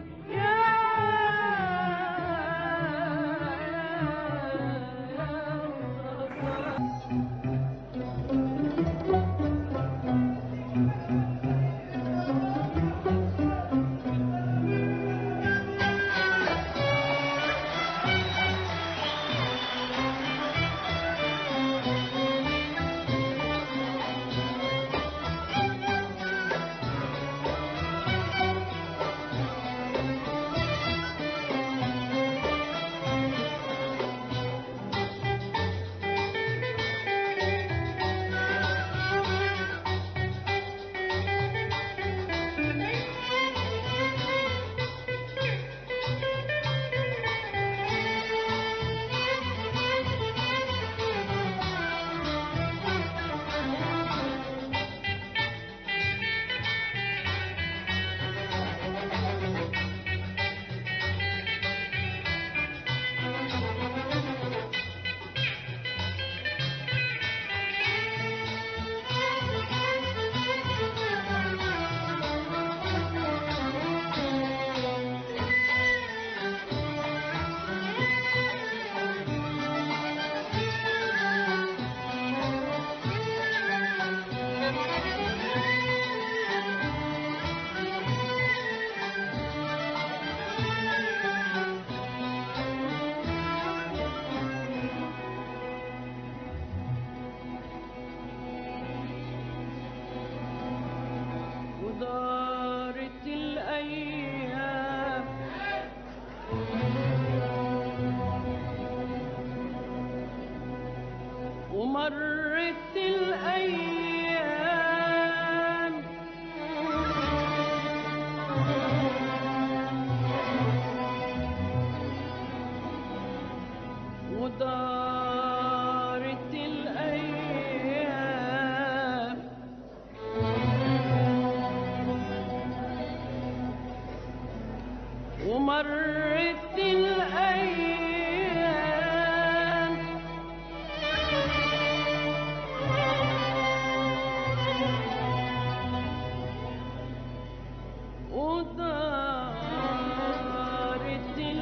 ومرت الأيام ودارت الأيام ومرت الأيام ودارت الأيام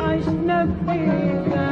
عشنا فيها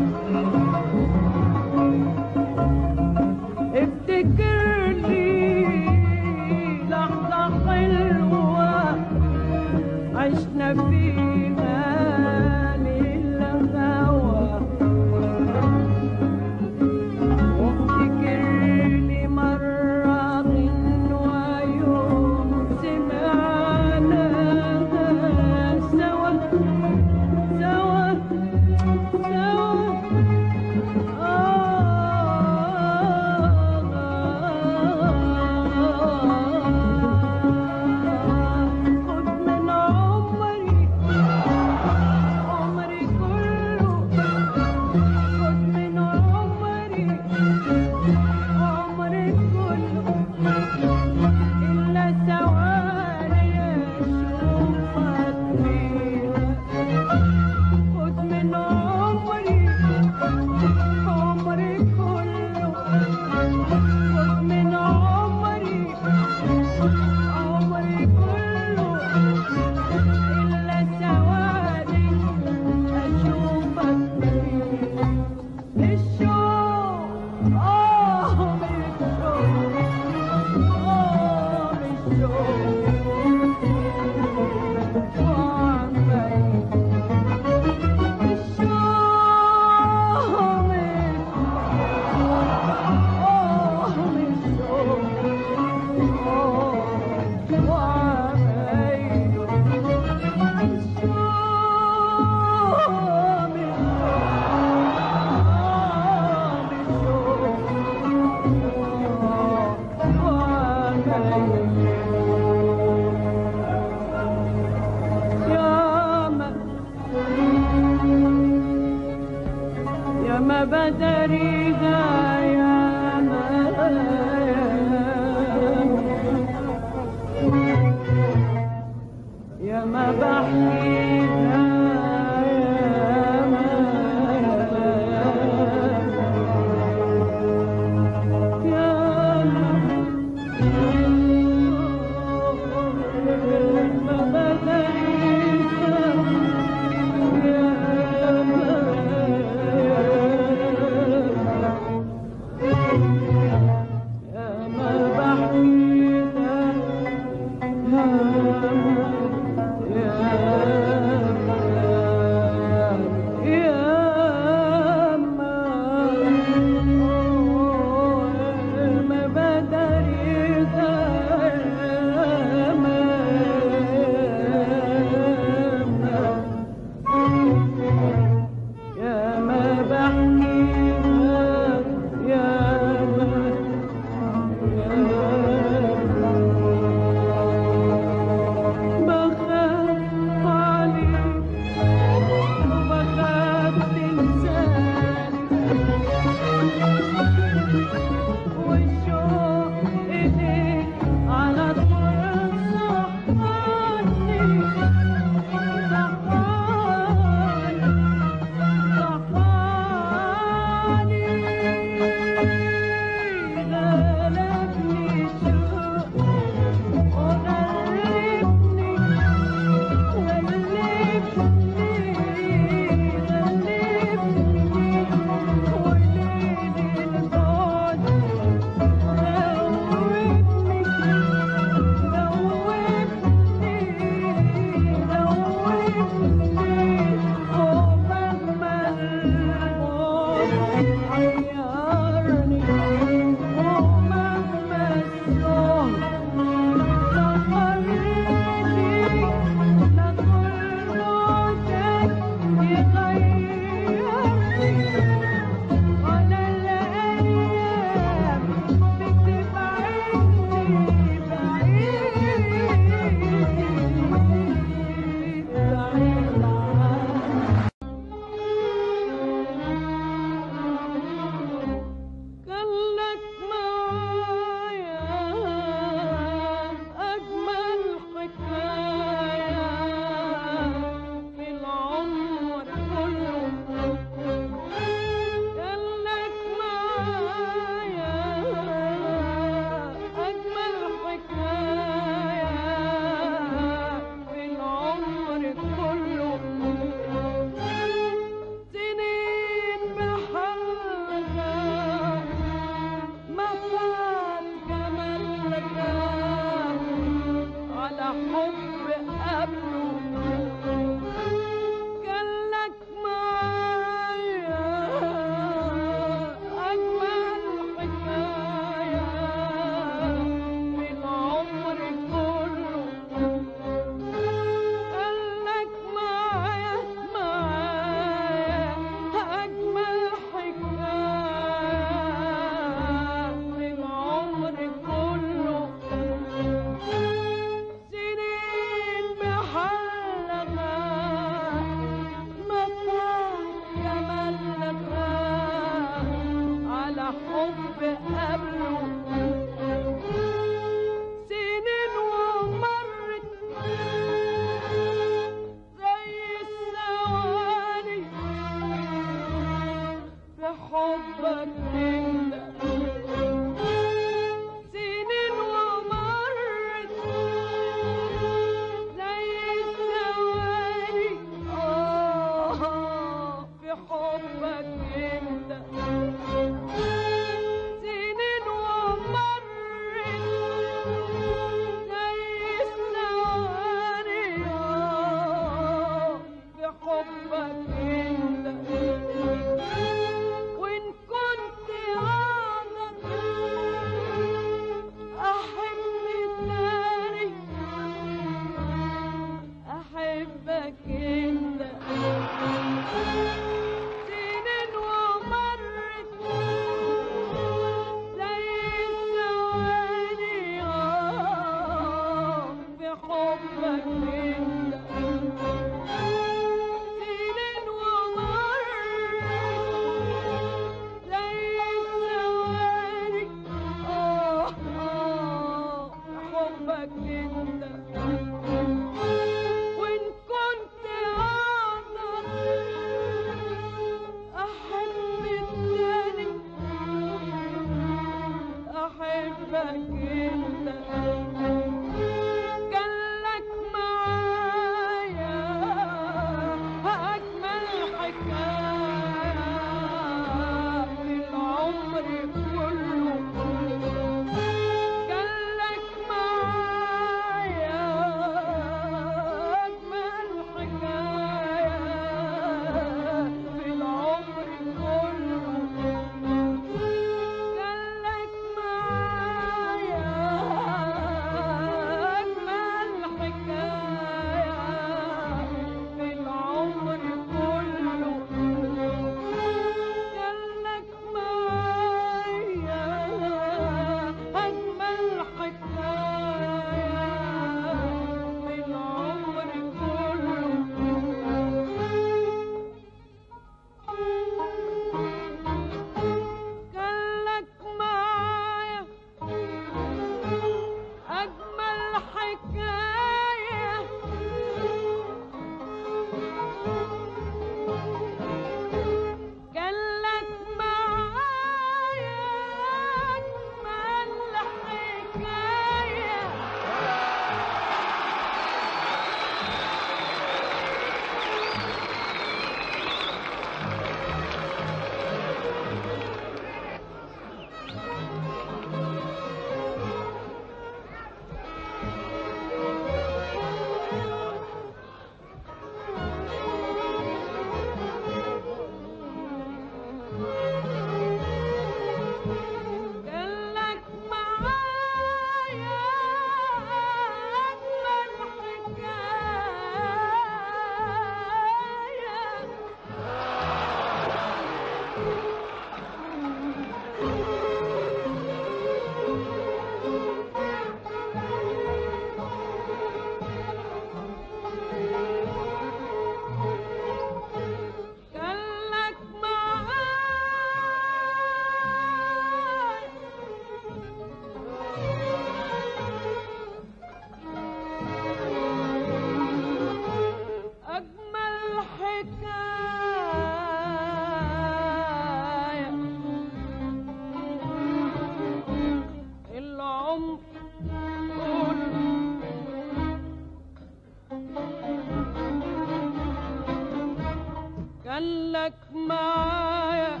خلك معايا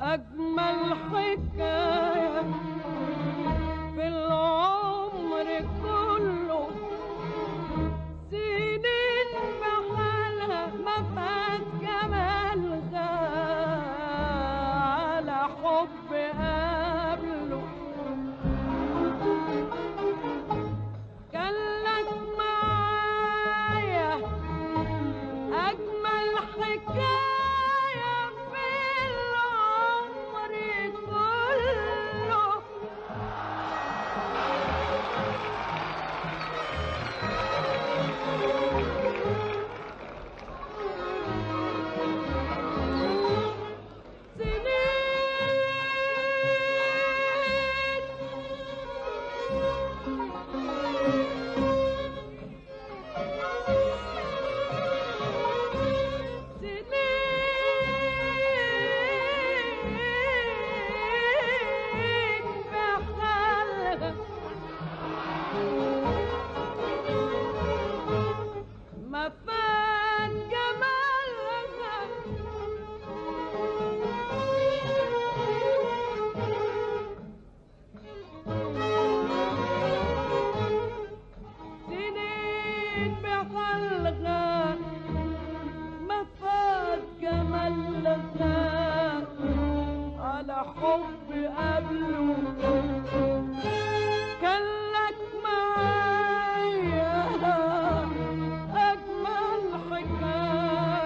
أجمل حكاية في العمر كله، سنين بحالها ما فات جمالها على حب قبله. خلك معايا أجمل حكاية على حب قبله. خلك معايا أجمل حكاية.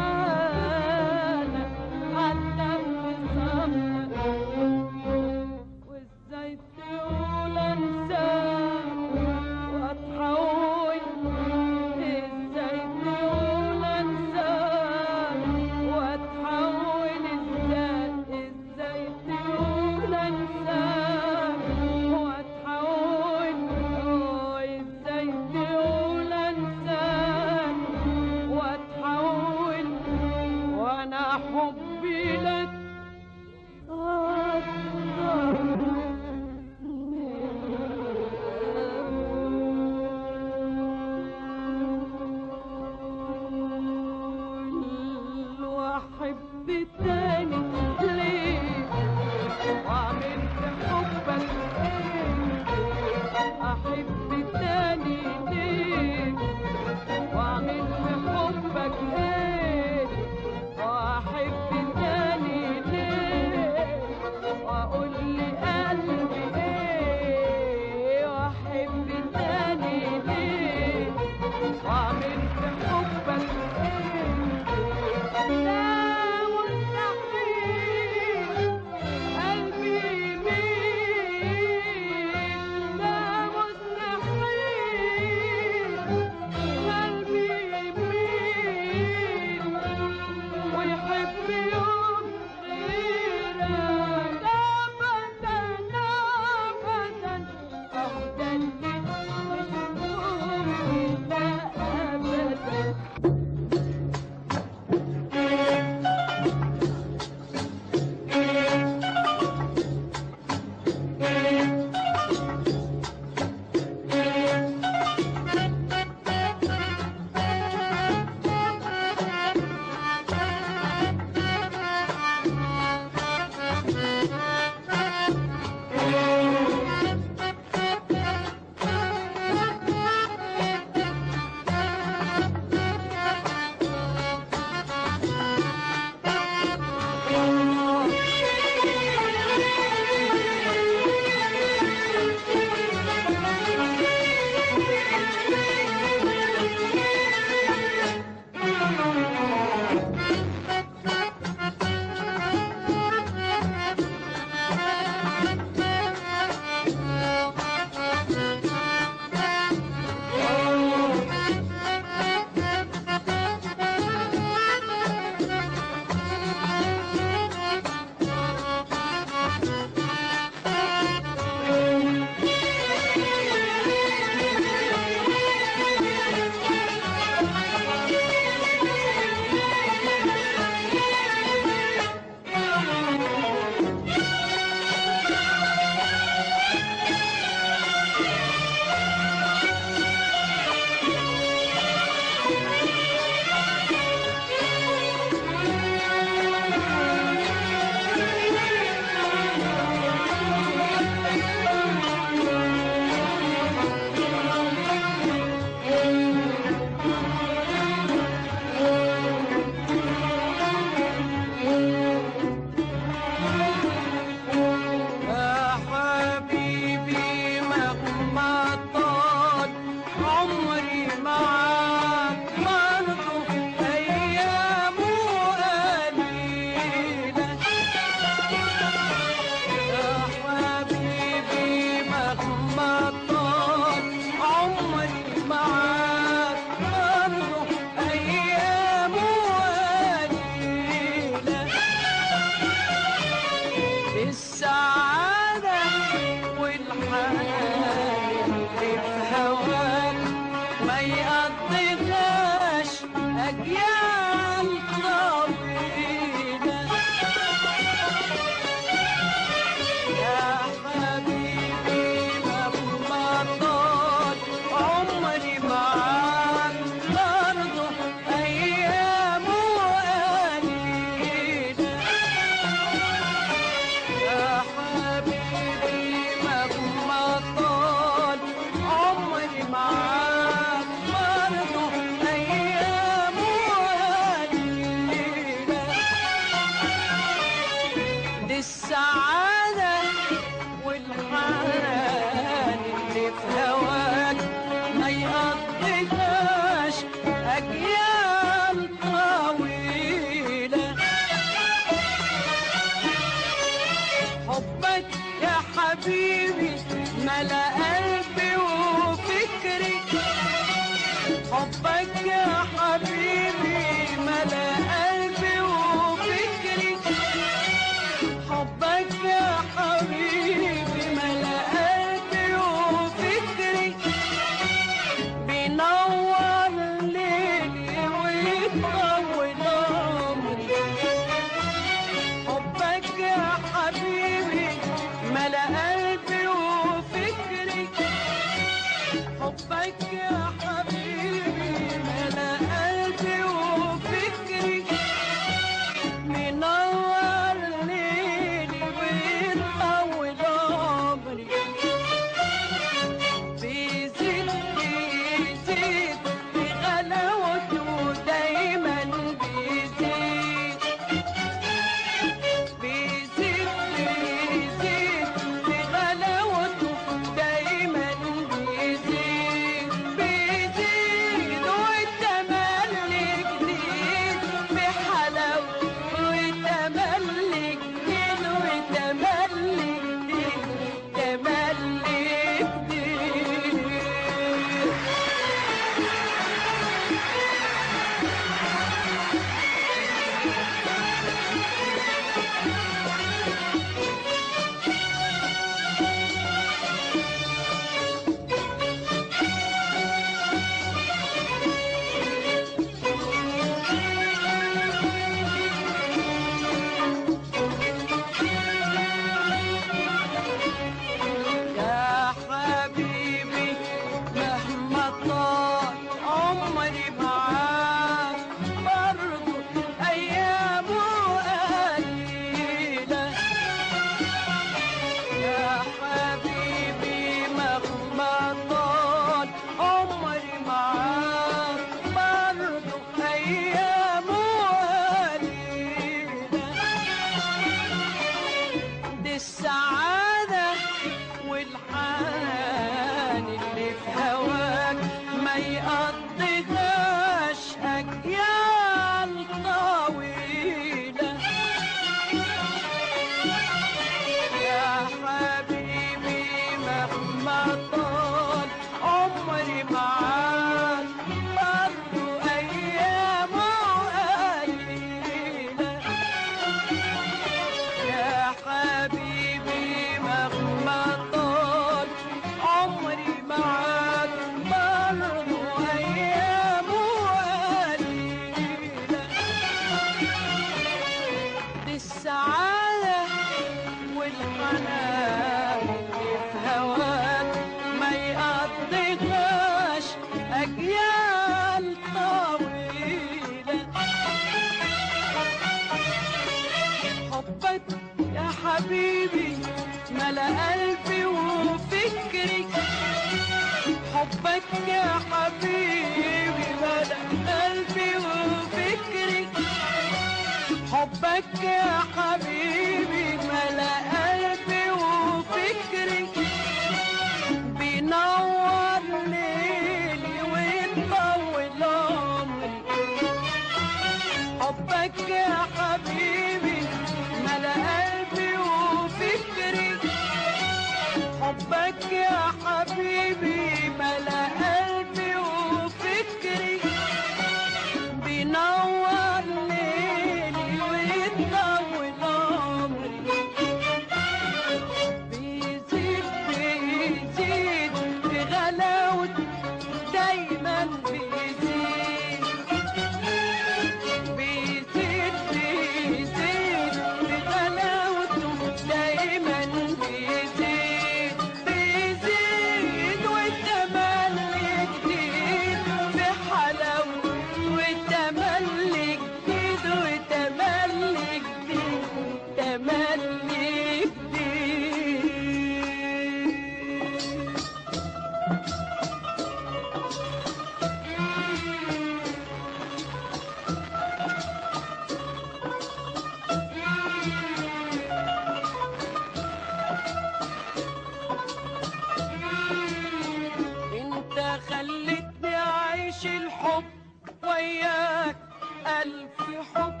ألف حب،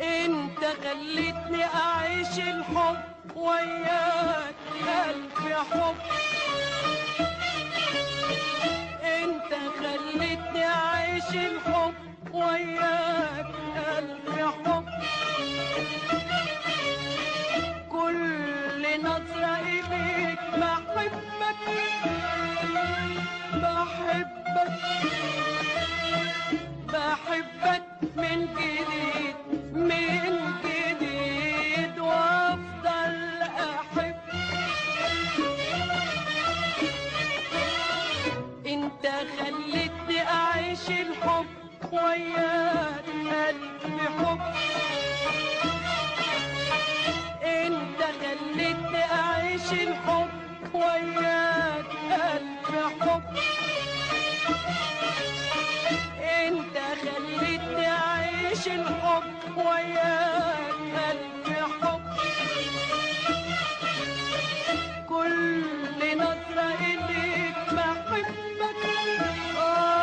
انت خليتني أعيش الحب وياك ألف حب، انت خليتني أعيش الحب وياك ألف حب، كل نظرة إليك بحبك من جديد من جديد، وافضل احب. انت خليتني اعيش الحب وياك ألف حب، انت خليتني اعيش الحب وياك ألف حب، انت خليتني اعيش الحب وياك ألف حب، كل نظرة اليك بحبك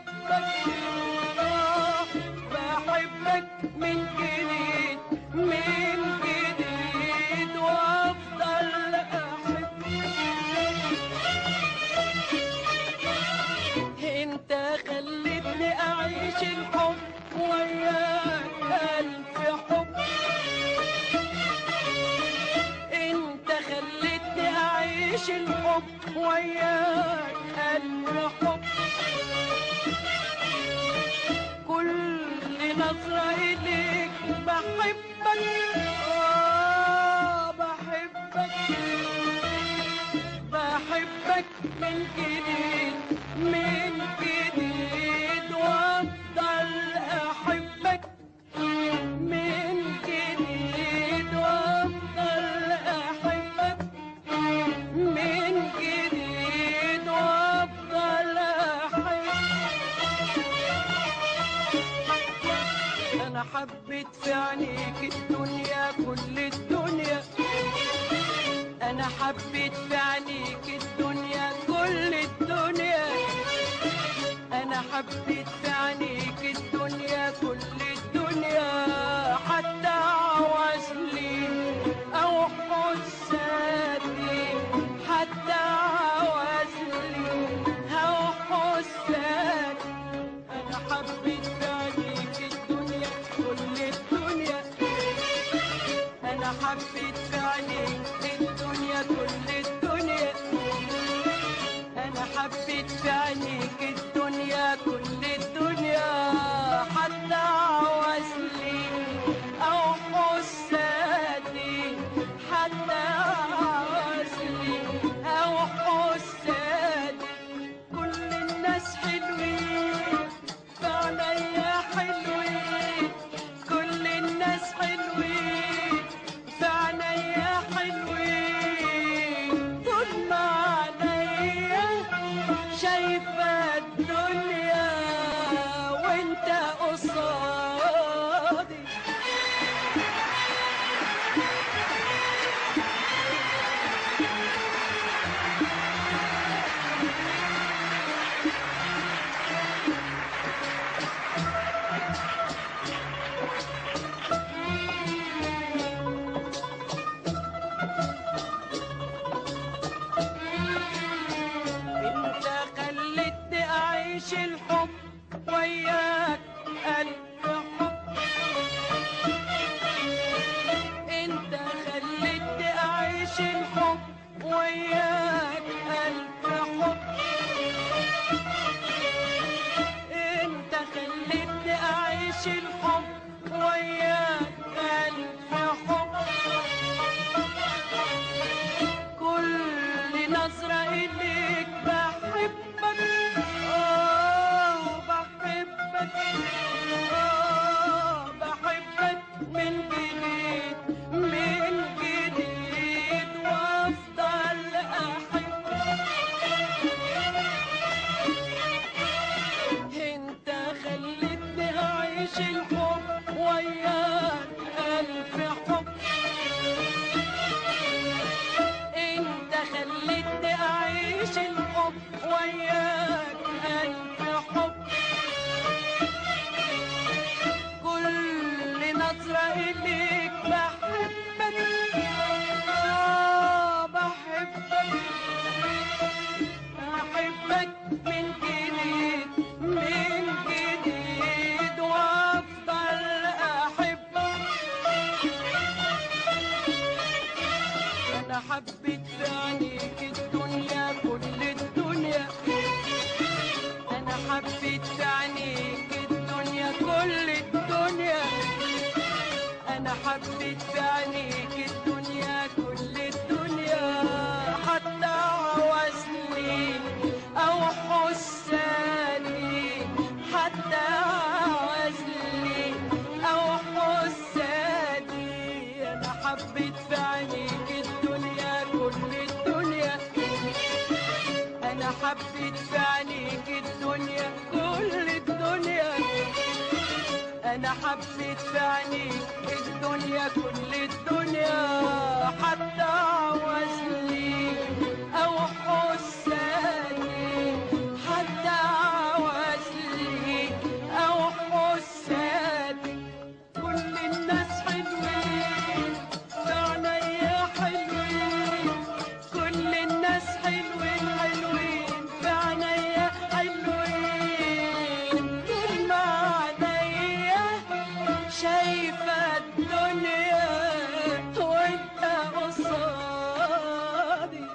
من جديد من جديد، وافضل احب. انت خليتني اعيش الحب وياك ألف حب، انت خليتني اعيش الحب وياك ألف حب، كل نظرة إليك بحبك من جديد من جديد، وأفضل أحبك من جديد، وأفضل أحبك من جديد، وأفضل أحبك. أنا حبيت في عينيك الدنيا كل الدنيا، أنا حبيت في عينيك الدنيا كل الدنيا، أنا حبيت في عينيك الدنيا كل الدنيا، حتى عوزلي أو حساتي، حتى عوزلي أو حساتي. أنا حبيت في عينيك الدنيا كل الدنيا، أنا حبيت في عينيك الدنيا كل الدنيا، أنا حبيت في عينيك الدنيا كل الدنيا، حتى عوزلي أو حساتي، حتى عوزلي أو حساتي. كل الناس حلوين فعليا حلوين، كل الناس حلوين فعليا حلوين، طول ما عليا شايفة الدنيا وانت قصادي. انت خليتني اعيش الحب وياك ألف حب، انت خليتني اعيش الحب وياك ألف حب، انت خليتني اعيش الحب وياك ألف حب، كل نظرة إليك بحبك بحبك. بتعنيك الدنيا كل الدنيا، حتى عوزني أو حساني، حتى عوزني أو حساني. أنا حبيت في عينيك الدنيا كل الدنيا، أنا حبيت في عينيك الدنيا كل الدنيا، أنا حبيت في عينيك الدنيا كل الدنيا، حتى عوزني أو حساني، حتى عوزني أو حساني. كل الناس حلوين في عينيا، حلوين كل الناس، حلوين حلوين في عينيا، حلوين طول ما عينيا شايفة الدنيا وانت قصادي.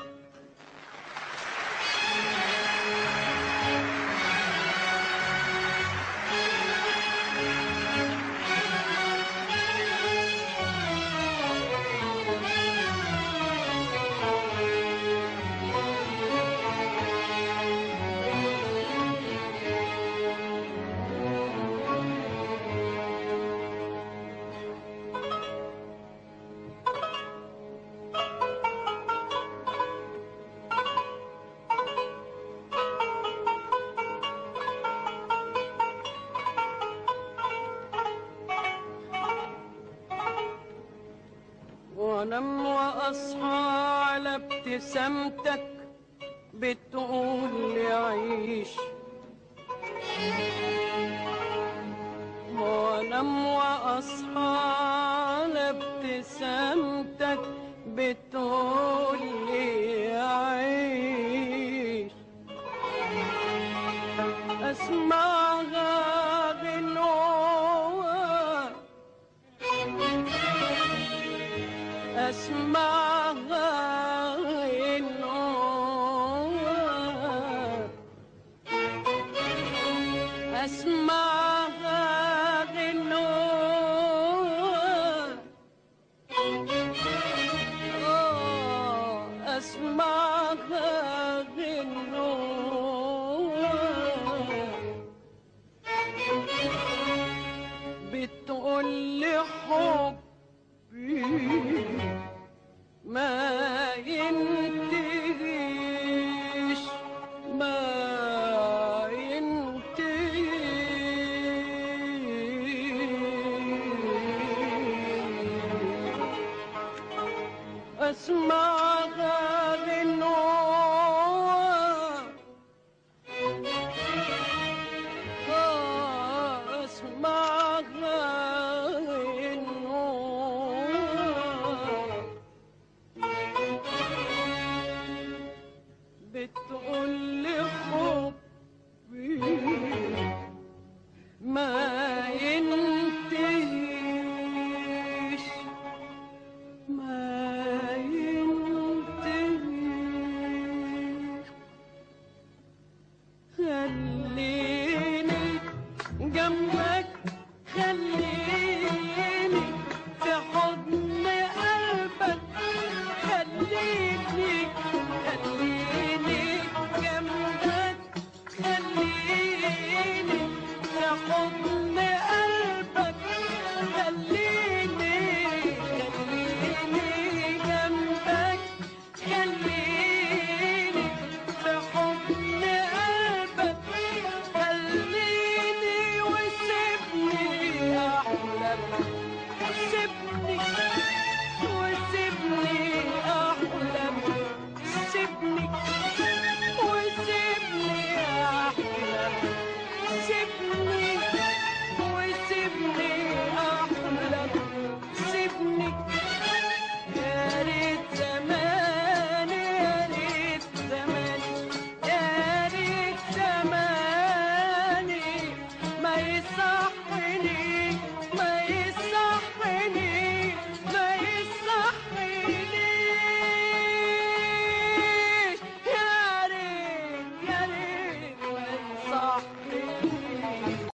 وانام واصحى على ابتسامتك بتقول لي عيش، وانام واصحى على ابتسامتك بتقول لي عيش. اسمعها اسمعها غنوة، اسمعها غنوة، اسمعها غنوة، بتقولي حبي ما ينتهيش، ما ينتهيش. اسمعها غنوة، اسمعها بتقولي حبي ما ينتهيش، ما ينتهيش.